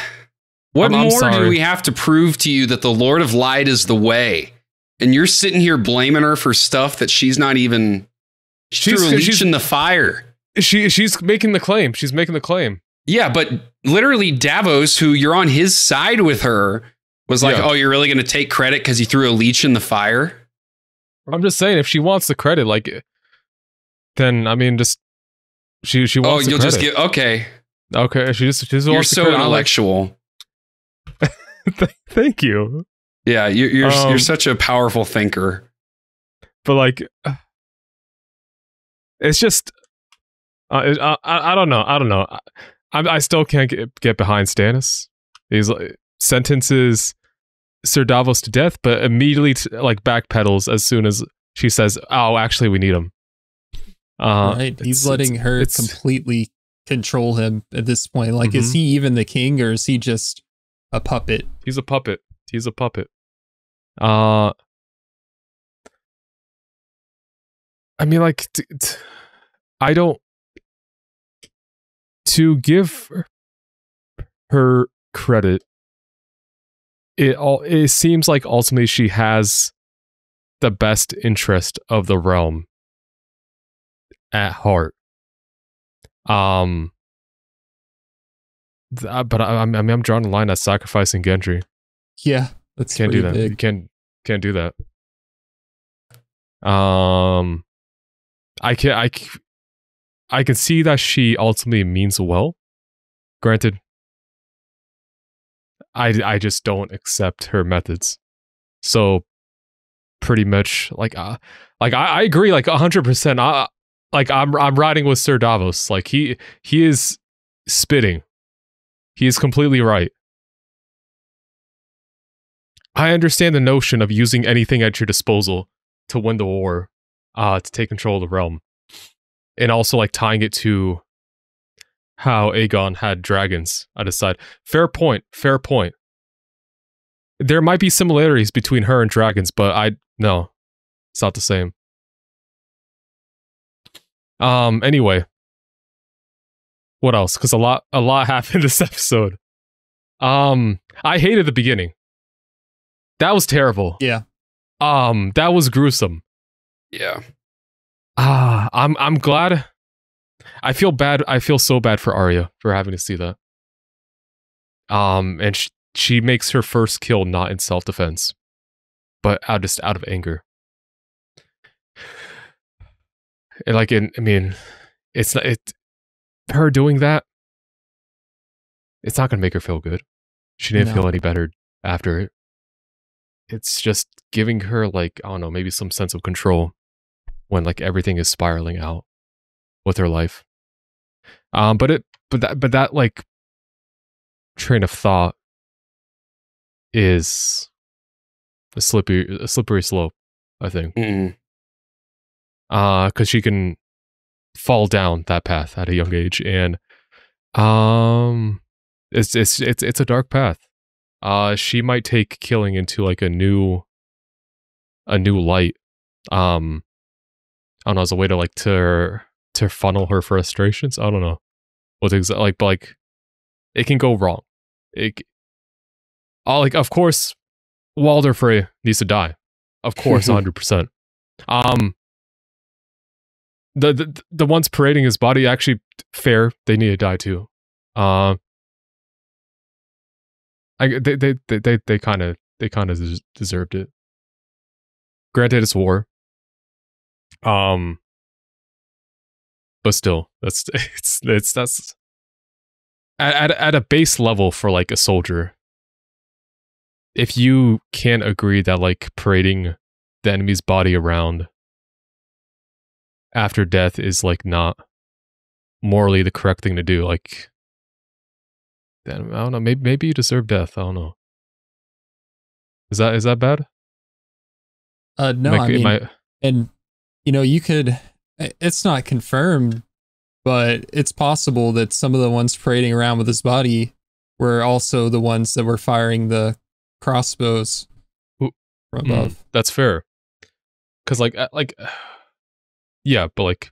what I'm, more I'm do we have to prove to you that the Lord of Light is the way? And you're sitting here blaming her for stuff that she's not even. She's, she's, she's in the fire. She she's making the claim. She's making the claim. Yeah, but literally Davos, who you're on his side with her, was like, yeah. "Oh, you're really going to take credit because you threw a leech in the fire?" I'm just saying, if she wants the credit, like, then I mean, just she she wants. Oh, you'll the just give okay, okay. She just she's you're so credit, intellectual. Like, thank you. Yeah, you're you're, um, you're such a powerful thinker, but like, it's just uh, it, I I don't know I don't know I I still can't get, get behind Stannis. He's like, sentences Sir Davos to death, but immediately t like backpedals as soon as she says, "Oh, actually, we need him." Uh, right, he's letting it's, her it's, completely control him at this point. Like, mm-hmm. Is he even the king, or is he just a puppet? He's a puppet. He's a puppet. Uh, I mean, like, t t I don't. To give her credit, it all it seems like ultimately she has the best interest of the realm at heart. Um, th but I, I mean, I'm drawing a line at sacrificing Gendry. Yeah, that's can't do that. Big. You can't can't do that. Um, I can I I can see that she ultimately means well. Granted, I I just don't accept her methods. So, pretty much like uh like I, I agree like a hundred percent. I like I'm I'm riding with Sir Davos. Like he he is spitting. He is completely right. I understand the notion of using anything at your disposal to win the war, uh, to take control of the realm. And also like tying it to how Aegon had dragons at his side. Fair point, fair point. There might be similarities between her and dragons, but I no, it's not the same. Um. Anyway, what else? Because a lot, a lot happened this episode. Um. I hated the beginning. That was terrible. Yeah. Um. That was gruesome. Yeah. Ah. I'm. I'm glad. I feel bad. I feel so bad for Arya for having to see that. Um. And she, she makes her first kill not in self-defense, but out just out of anger. And like, in, I mean, it's not it. Her doing that, it's not gonna make her feel good. She didn't no. feel any better after it. It's just giving her, like, I don't know, maybe some sense of control when, like, everything is spiraling out with her life. Um, but it, but that, but that like train of thought is a slippery, a slippery slope, I think. Mm-mm. Uh, because she can fall down that path at a young age, and um, it's it's it's it's a dark path. Uh, she might take killing into like a new, a new light. Um, I don't know, as a way to like to to funnel her frustrations. I don't know what exactly, like, but like it can go wrong. It, oh, like of course, Walder Frey needs to die, of course, hundred percent. Um. The, the the ones parading his body, actually fair, they need to die too. Uh, I they they they they kind of they kind of deserved it. Granted, it's war. Um, but still, that's it's it's that's at at, at a base level for like a soldier. If you can't agree that like parading the enemy's body around after death is like not morally the correct thing to do, like, then I don't know, maybe maybe you deserve death. I don't know. Is that is that bad? Uh, no, like, I mean, I... and you know, you could. It's not confirmed, but it's possible that some of the ones parading around with his body were also the ones that were firing the crossbows Ooh. from above. Mm, that's fair, because like like. Yeah, but like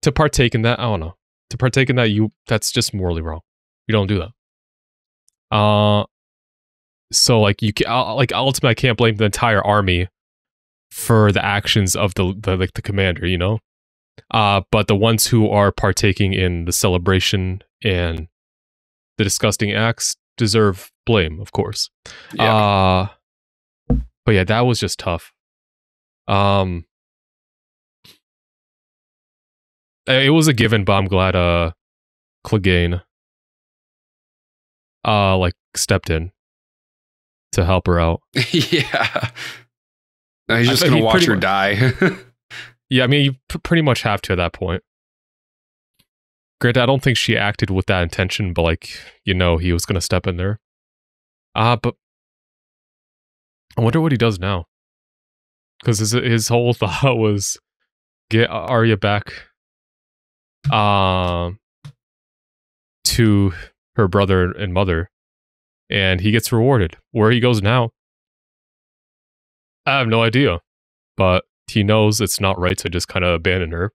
to partake in that, I don't know. To partake in that, you that's just morally wrong. You don't do that. Uh, so like you can, I'll, like ultimately, I can't blame the entire army for the actions of the, the like the commander, you know. Uh, but the ones who are partaking in the celebration and the disgusting acts deserve blame, of course. Yeah. Uh, but yeah, that was just tough. Um. It was a given, but I'm glad uh, Clegane uh, like stepped in to help her out. Yeah, no, he's just I, gonna he watch her much, die. Yeah, I mean, you p- pretty much have to at that point. Granted, I don't think she acted with that intention, but like, you know, he was gonna step in there. Ah, uh, but I wonder what he does now, because his his whole thought was get Arya back. Um, uh, to her brother and mother, and he gets rewarded. Where he goes now, I have no idea, but he knows it's not right to just kind of abandon her.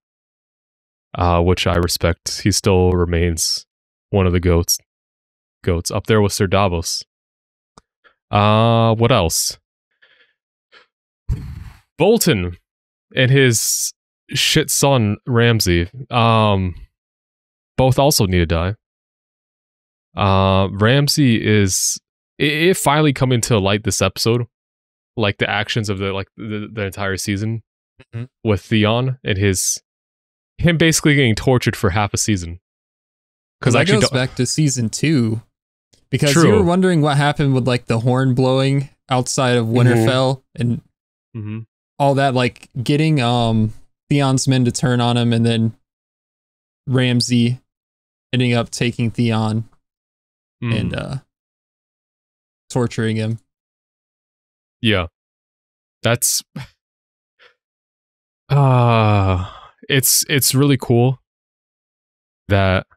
Uh, which I respect. He still remains one of the goats, goats up there with Sir Davos. Uh, what else? Bolton and his shit son Ramsay, um, both also need to die. Uh, Ramsay is it, it finally come into light this episode, like the actions of the like the, the entire season mm-hmm. with Theon and his him basically getting tortured for half a season. Because that goes back to season two, because true. you were wondering what happened with like the horn blowing outside of Winterfell mm-hmm. and mm-hmm. all that, like getting um. Theon's men to turn on him, and then Ramsay ending up taking Theon mm. and uh, torturing him. Yeah, that's uh it's it's really cool that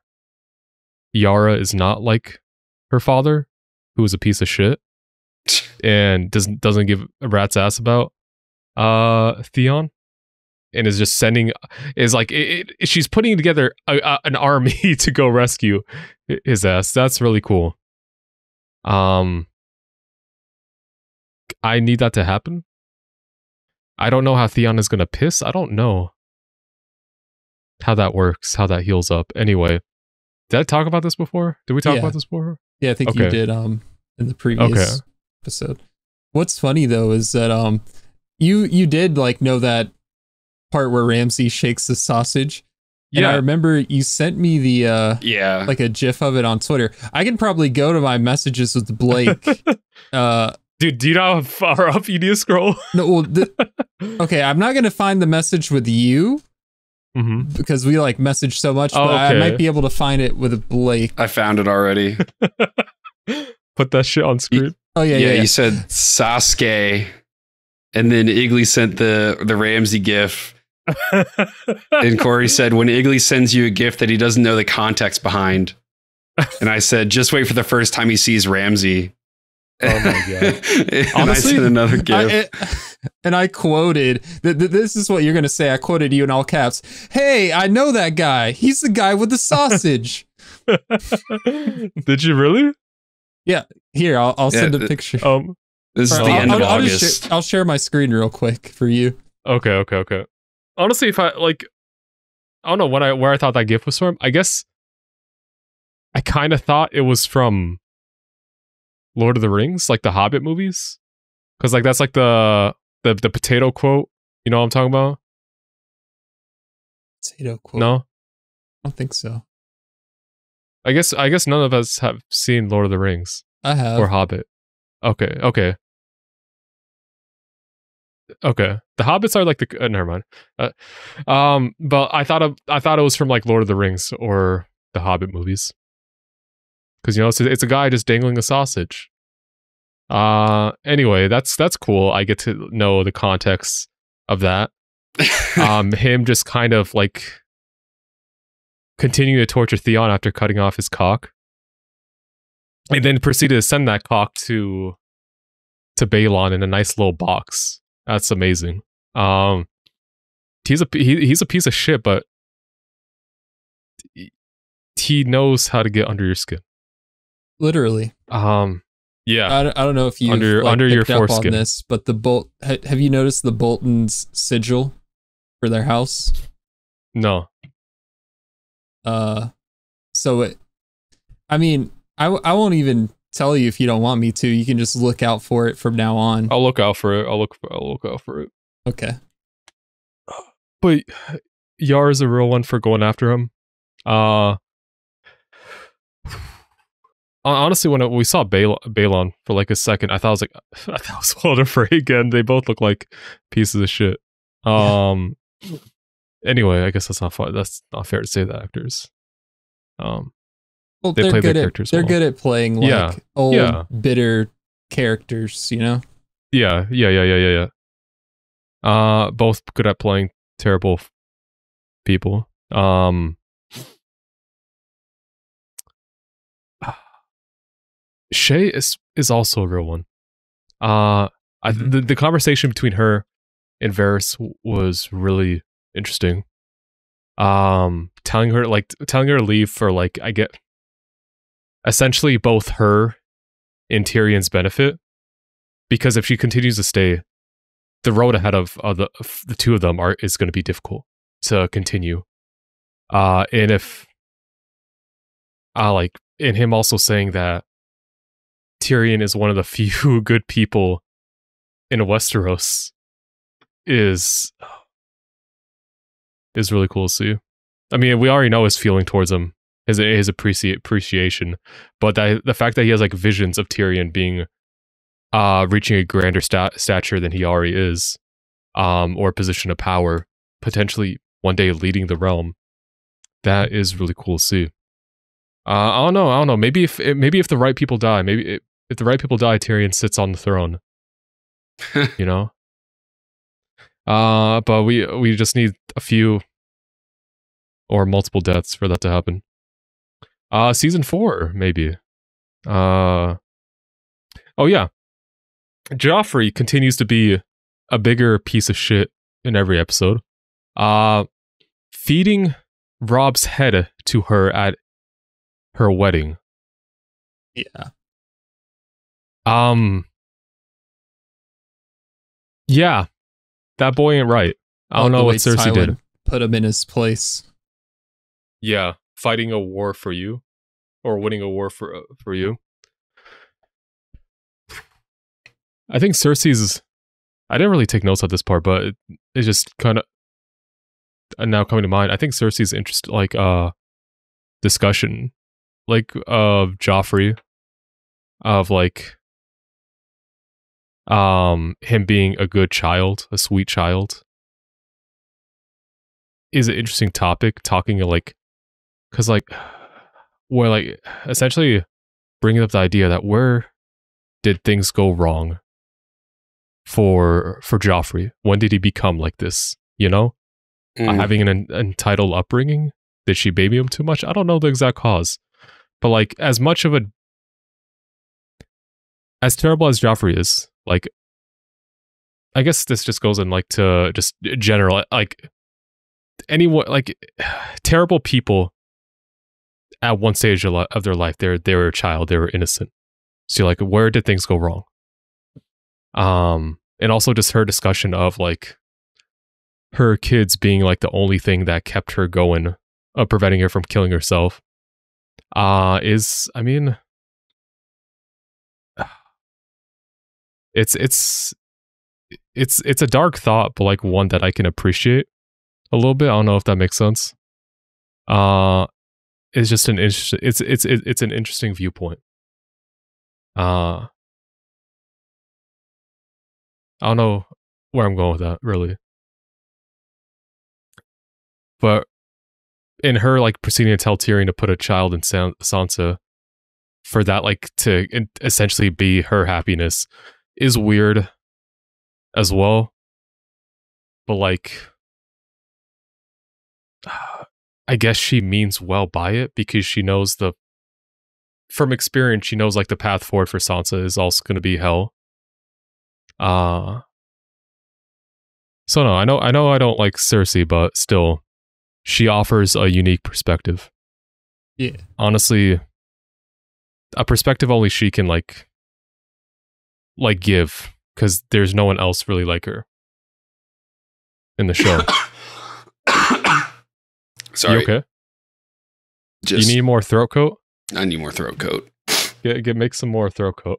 Yara is not like her father, who was a piece of shit. and doesn't doesn't give a rat's ass about uh Theon, and is just sending is like it, it, she's putting together a, a, an army to go rescue his ass. That's really cool. Um, I need that to happen. I don't know how Theon is gonna piss. I don't know how that works, how that heals up. Anyway, did I talk about this before? Did we talk yeah. about this before? Yeah, I think okay. you did. Um, in the previous okay. episode. What's funny though is that um, you you did like know that part where Ramsay shakes the sausage. And yeah, I remember you sent me the uh, yeah, like a GIF of it on Twitter. I can probably go to my messages with Blake. uh, dude, do you know how far up you need to scroll? No, well, th- okay, I'm not gonna find the message with you. Mm-hmm. Because we like message so much, oh, but okay. I might be able to find it with Blake. I found it already. Put that shit on screen. You, oh yeah, yeah, yeah, yeah. You said Sasuke, and then Igly sent the the Ramsay GIF, and Corey said when Igly sends you a GIF that he doesn't know the context behind, and I said just wait for the first time he sees Ramsay. Oh my god! And honestly, I sent another GIF. I, it, and I quoted, th th this is what you're going to say. I quoted you in all caps. Hey, I know that guy. He's the guy with the sausage. Did you really? Yeah. Here, I'll, I'll yeah, send a picture. Um, this is right, the I'll, end I'll, of I'll August. Share, I'll share my screen real quick for you. Okay, okay, okay. Honestly, if I like, I don't know what I where I thought that GIF was from. I guess I kind of thought it was from Lord of the Rings, like the Hobbit movies, because like that's like the the the potato quote. You know what I'm talking about? Potato quote. No, I don't think so. I guess I guess none of us have seen Lord of the Rings. I have. Or Hobbit. Okay. Okay. Okay. The Hobbits are like the. Uh, never mind. Uh, um. But I thought of, I thought it was from like Lord of the Rings or the Hobbit movies. Because you know it's a, it's a guy just dangling a sausage. Uh anyway, that's that's cool. I get to know the context of that. Um, him just kind of like continuing to torture Theon after cutting off his cock, and then proceeded to send that cock to to Balon in a nice little box. That's amazing. Um, he's a he, he's a piece of shit, but he knows how to get under your skin. Literally. Um, yeah. I don't, I don't know if you under like, under your foreskin on this, but the Bolt. Ha, have you noticed the Bolton's sigil for their house? No. Uh, so it. I mean, I I won't even tell you if you don't want me to. You can just look out for it from now on. I'll look out for it. I'll look. I'll look out for it. Okay. But Yara's a real one for going after him. Uh. Honestly, when we saw Balon, Balon for like a second, I thought I was like, I thought it was Walder Frey again. They both look like pieces of shit. Um. Yeah. Anyway, I guess that's not fun. That's not fair to say the actors. Um. Well, they they're play good their characters. At, they're well. good at playing like yeah. old yeah. bitter characters. You know. Yeah. Yeah. Yeah. Yeah. Yeah. Yeah. Uh, both good at playing terrible people. Um. Shay is is also a real one. Uh, I, the the conversation between her and Varys was really interesting. Um, telling her like telling her to leave for like I get essentially both her and Tyrion's benefit, because if she continues to stay, the road ahead of, of the of the two of them are is going to be difficult to continue. Uh, and if I uh, like and him also saying that Tyrion is one of the few good people in Westeros is is really cool to see. I mean, we already know his feeling towards him, his his appreci appreciation, but that, the fact that he has like visions of Tyrion being uh, reaching a grander stat stature than he already is, um, or a position of power, potentially one day leading the realm, that is really cool to see. Uh, I don't know. I don't know. Maybe if maybe if the right people die, maybe it, if the right people die, Tyrion sits on the throne. You know. Uh, but we we just need a few or multiple deaths for that to happen. Uh, season four, maybe. Uh, oh yeah. Joffrey continues to be a bigger piece of shit in every episode. Uh, feeding Rob's head to her at her wedding. Yeah. Um. Yeah, that boy ain't right. I don't know what Cersei did. Put him in his place. Yeah, fighting a war for you, or winning a war for uh, for you. I think Cersei's. I didn't really take notes of this part, but it, it's just kind of uh, now coming to mind. I think Cersei's interest, like uh, discussion, like of uh, Joffrey, of like. Um, him being a good child, a sweet child, is an interesting topic. Talking like, because like, we're like essentially bringing up the idea that where did things go wrong for for Joffrey? When did he become like this? You know, mm. uh, having an, an entitled upbringing. Did she baby him too much? I don't know the exact cause, but like, as much of a as terrible as Joffrey is. Like, I guess this just goes in like to just general, like anyone, like terrible people at one stage of their life, they're, they were a child, they were innocent. So like, where did things go wrong? Um, and also just her discussion of like her kids being like the only thing that kept her going, uh, preventing her from killing herself, uh, is, I mean... It's it's it's it's a dark thought, but like one that I can appreciate a little bit. I don't know if that makes sense. Uh, it's just an inter- it's it's it's an interesting viewpoint. Uh, I don't know where I'm going with that really, but in her like proceeding to tell Tyrion to put a child in San- Sansa, for that like to essentially be her happiness. Is weird as well, but like I guess she means well by it because she knows the from experience she knows like the path forward for Sansa is also going to be hell. Uh so no, I know I know I don't like Cersei, but still she offers a unique perspective. Yeah. Honestly, a perspective only she can like like give, because there's no one else really like her in the show. Sorry. You okay? Just, you need more throat coat? I need more throat coat. Get, get make some more throat coat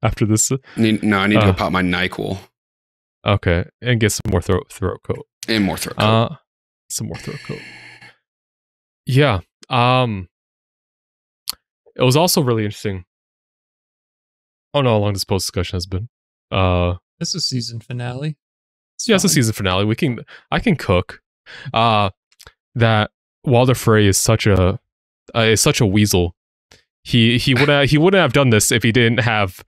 after this. Need, no, I need uh, to go pop my NyQuil. Okay, and get some more throat throat coat. And more throat coat. Uh, some more throat coat. Yeah. Um. It was also really interesting. I don't know how long this post discussion has been. Uh, this is season finale. It's yeah, fine. It's a season finale. We can, I can cook. Uh, that Walder Frey is such a uh, is such a weasel. He he would he wouldn't have done this if he didn't have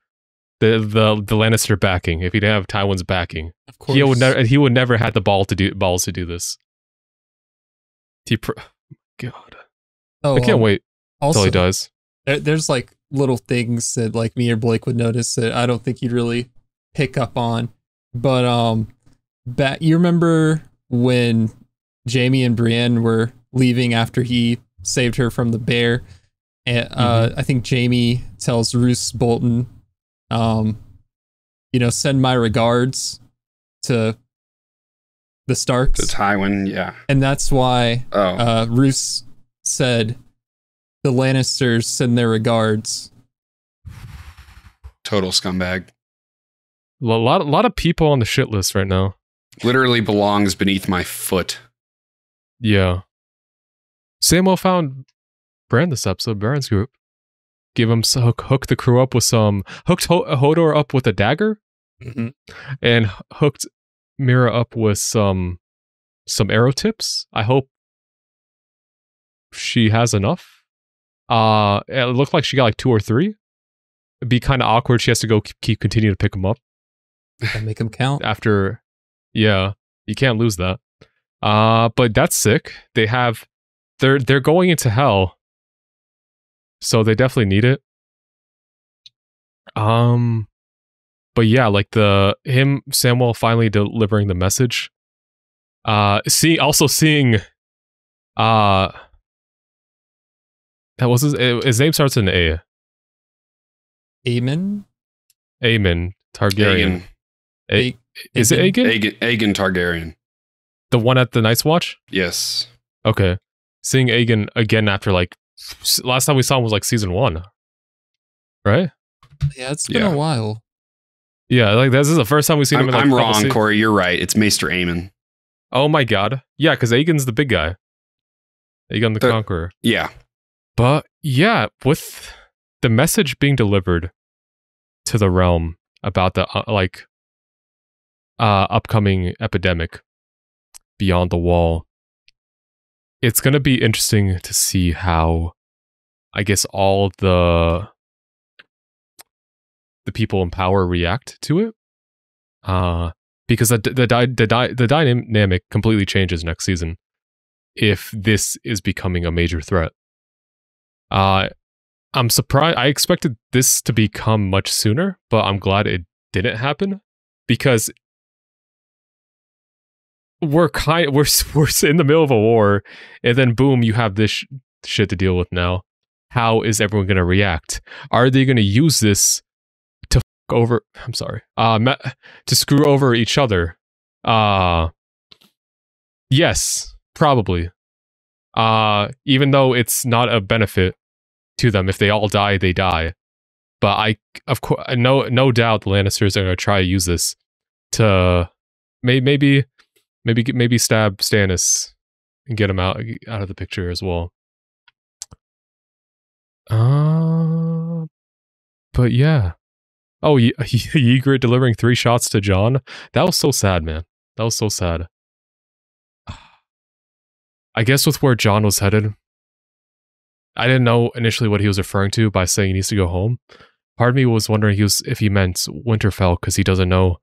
the the the Lannister backing. If he didn't have Tywin's backing, of course, he would never he would never had the ball to do balls to do this. He pr- God, oh, I can't um, wait until he does. There, there's like. Little things that like me or Blake would notice that I don't think you'd really pick up on. But um back you remember when Jaime and Brienne were leaving after he saved her from the bear? And uh mm-hmm. I think Jaime tells Roose Bolton, um, you know, send my regards to the Starks. To Tywin, yeah. And that's why oh. uh Roose said the Lannisters send their regards. Total scumbag. A lot, a lot of people on the shit list right now. Literally belongs beneath my foot. Yeah. Samwell found Bran this episode, Bran's group. Give him some, hook, hook the crew up with some, hooked Hodor up with a dagger, mm-hmm. and hooked Mira up with some, some arrow tips. I hope she has enough. Uh, it looked like she got like two or three. It'd be kind of awkward. She has to go keep, keep continue to pick them up. And make them count. After, yeah, you can't lose that. Uh, but that's sick. They have, they're they're going into hell, so they definitely need it. Um, But yeah, like the him, Samwell finally delivering the message. Uh, see, also seeing, uh, that was his, his name starts in A. Aemon? Aemon Targaryen. Aegon. A Aegon. Is it Aegon? Aegon? Aegon Targaryen. The one at the Night's Watch? Yes. Okay. Seeing Aegon again after like, last time we saw him was like season one. Right? Yeah, it's been yeah. a while. Yeah, like this is the first time we've seen I'm, him. In, like, I'm wrong, Corey. You're right. It's Maester Aemon. Oh my god. Yeah, because Aegon's the big guy. Aegon the, the Conqueror. Yeah. But yeah, with the message being delivered to the realm about the uh, like uh, upcoming epidemic beyond the wall, it's going to be interesting to see how, I guess, all the the people in power react to it, uh, because the the di the, di the dynamic completely changes next season if this is becoming a major threat. Uh, I'm surprised. I expected this to become much sooner, but I'm glad it didn't happen, because we're kind we're we're in the middle of a war, and then boom, you have this sh shit to deal with now. How is everyone going to react? Are they going to use this over I'm sorry uh to screw over each other? Uh yes, probably. Uh even though it's not a benefit to them, if they all die, they die. But I of course no no doubt the Lannisters are going to try to use this to may maybe maybe maybe stab Stannis and get him out out of the picture as well. Uh but yeah. Oh, Ygritte delivering three shots to Jon. That was so sad, man. That was so sad. I guess with where Jon was headed, I didn't know initially what he was referring to by saying he needs to go home. Part of me was wondering he was, if he meant Winterfell, because he doesn't know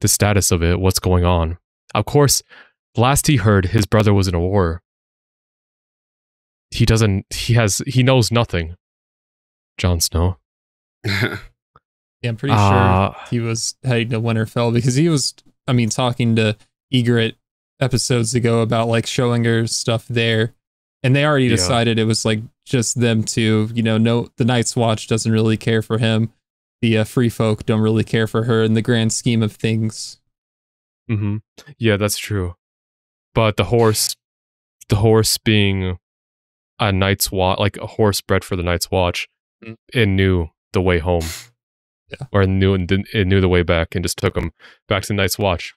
the status of it, what's going on. Of course, last he heard, his brother was in a war. He doesn't, he has, he knows nothing. Jon Snow. Yeah, I'm pretty uh, sure he was heading to Winterfell, because he was, I mean, talking to Ygritte episodes ago about like showing her stuff there, and they already yeah. decided it was like just them two. You know, no, the Night's Watch doesn't really care for him. The uh, free folk don't really care for her in the grand scheme of things. Mm-hmm. Yeah, that's true. But the horse, the horse being a Night's Watch, like a horse bred for the Night's Watch, mm-hmm. it knew the way home. Yeah. Or knew and didn't, it knew the way back and just took him back to the Night's Watch.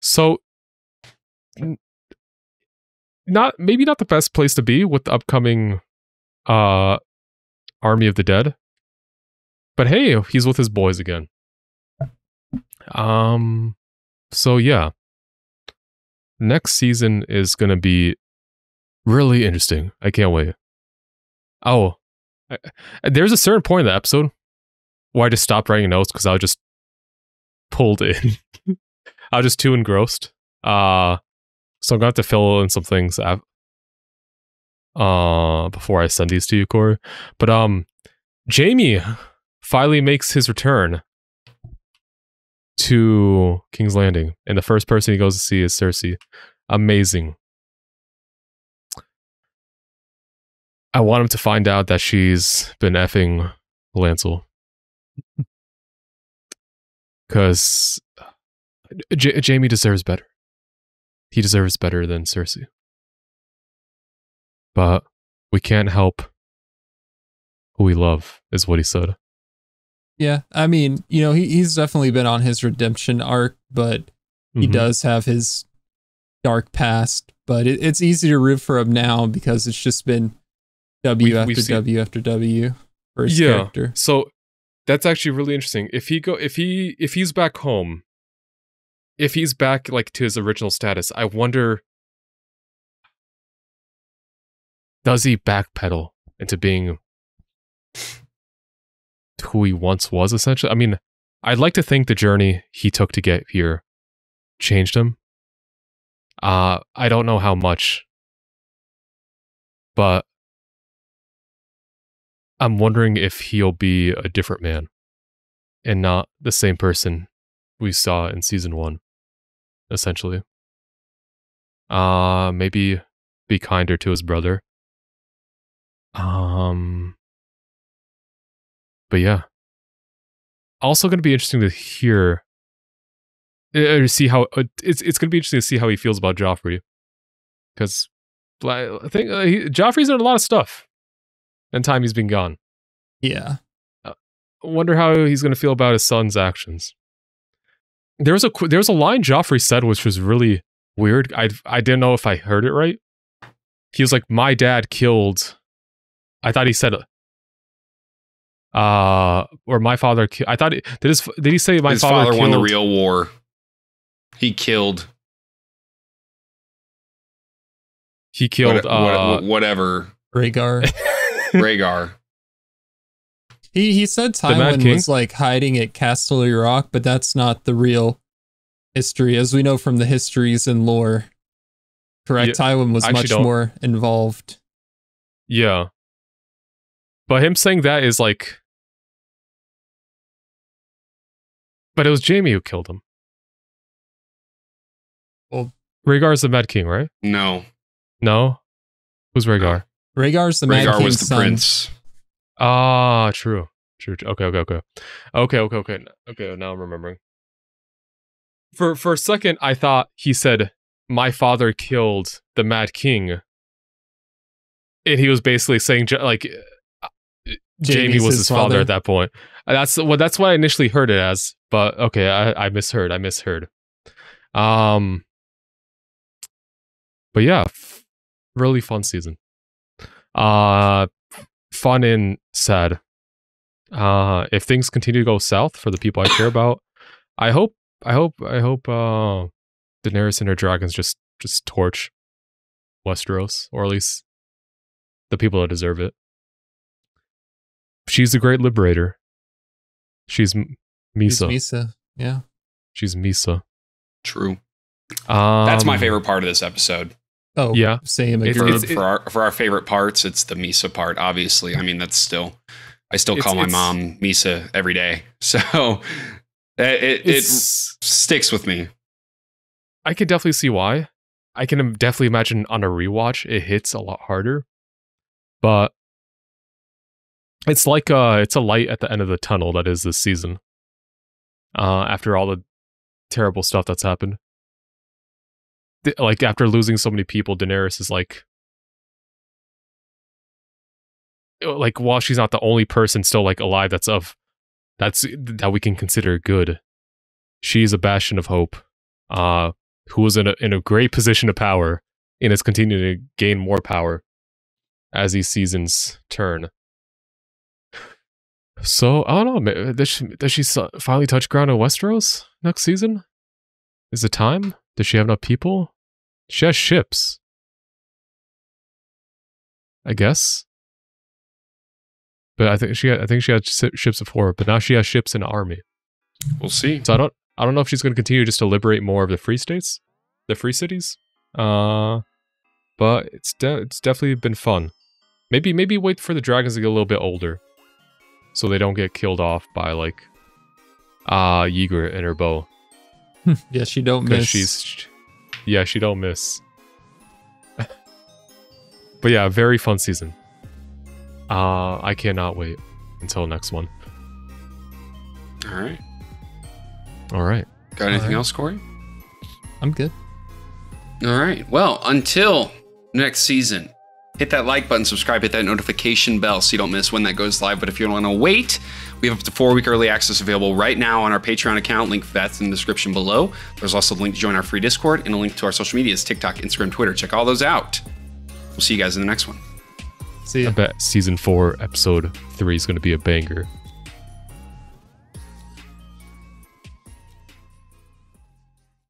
So, not maybe not the best place to be with the upcoming uh, Army of the Dead. But hey, he's with his boys again. Um. So yeah, next season is gonna be really interesting. I can't wait. Oh, I, there's a certain point in the episode where I just stopped writing notes because I was just pulled in. I was just too engrossed. Uh, so I'm going to have to fill in some things I've, uh, before I send these to you, Corey. But um, Jaime finally makes his return to King's Landing. And the first person he goes to see is Cersei. Amazing. I want him to find out that she's been effing Lancel. Because J Jaime deserves better. He deserves better than Cersei. But we can't help who we love, is what he said. Yeah, I mean, you know, he, he's definitely been on his redemption arc, but he mm-hmm. does have his dark past. But it, it's easy to root for him now because it's just been W we, after W after W for his yeah, character. So. That's actually really interesting. If he go, if he, if he's back home, if he's back like to his original status, I wonder, does he backpedal into being who he once was? Essentially, I mean, I'd like to think the journey he took to get here changed him. Uh, I don't know how much, but I'm wondering if he'll be a different man and not the same person we saw in season one, essentially. Uh, maybe be kinder to his brother. Um, but yeah. Also going to be interesting to hear, or see how, it's it's going to be interesting to see how he feels about Joffrey. Because I think uh, he, Joffrey's done a lot of stuff in time he's been gone. Yeah. I uh, wonder how he's going to feel about his son's actions. There was a there was a line Joffrey said which was really weird. I I didn't know if I heard it right. He was like, "My dad killed." I thought he said, "Uh, or my father." Ki I thought it, did his did he say my his father, father killed? Won the real war? He killed. He killed what, uh, what, whatever. Rhaegar. Rhaegar. He he said Tywin was like hiding at Casterly Rock, but that's not the real history, as we know from the histories and lore. Correct, yeah, Tywin was much don't. more involved. Yeah, but him saying that is like, but it was Jaime who killed him. Well, Rhaegar's the Mad King, right? No, no, who's Rhaegar? No. Rhaegar's the Mad Rhaegar King's was the son. prince. Ah, true. True. Okay, okay, okay. Okay, okay, okay. Okay, now I'm remembering. For for a second, I thought he said, "My father killed the Mad King." And he was basically saying, like, Jaime was his, his father. father at that point. That's what, well, that's what I initially heard it as, but okay, I, I misheard. I misheard. Um, but yeah, f really fun season. Uh, fun and sad. Uh, if things continue to go south for the people I care about, I hope, I hope, I hope uh, Daenerys and her dragons just just torch Westeros, or at least the people that deserve it. She's a great liberator. She's M Mhysa. She's Mhysa, yeah. She's Mhysa. True. Um, That's my favorite part of this episode. Oh, yeah. Same. It's, it's, it, for, our, for our favorite parts, it's the Mhysa part, obviously. I mean, that's still, I still call my mom Mhysa every day. So it, it sticks with me. I can definitely see why. I can definitely imagine on a rewatch, it hits a lot harder. But it's like a, it's a light at the end of the tunnel that is this season. Uh, after all the terrible stuff that's happened. Like, after losing so many people, Daenerys is like, like while she's not the only person still like alive that's of that's that we can consider good, she's a bastion of hope, uh, who was in a in a great position of power and is continuing to gain more power as these seasons turn. So I don't know. Does she, does she finally touch ground in Westeros next season? Is it time? Does she have enough people? She has ships, I guess. But I think she, I think she had ships before. But now she has ships and an army. We'll see. So I don't, I don't know if she's going to continue just to liberate more of the free states, the free cities. Uh, but it's, de it's definitely been fun. Maybe, maybe wait for the dragons to get a little bit older, so they don't get killed off by like, uh, Ygritte and her bow. Yeah, she don't miss. She's, yeah, she don't miss. But yeah, very fun season. Uh, I cannot wait until next one. All right. All right. Got anything else, Corey? I'm good. All right. Well, until next season, hit that like button, subscribe, hit that notification bell so you don't miss when that goes live. But if you don't want to wait, we have up to four week early access available right now on our Patreon account. Link for that's in the description below. There's also a link to join our free Discord and a link to our social medias, TikTok, Instagram, Twitter. Check all those out. We'll see you guys in the next one. See ya. I bet season four, episode three is going to be a banger.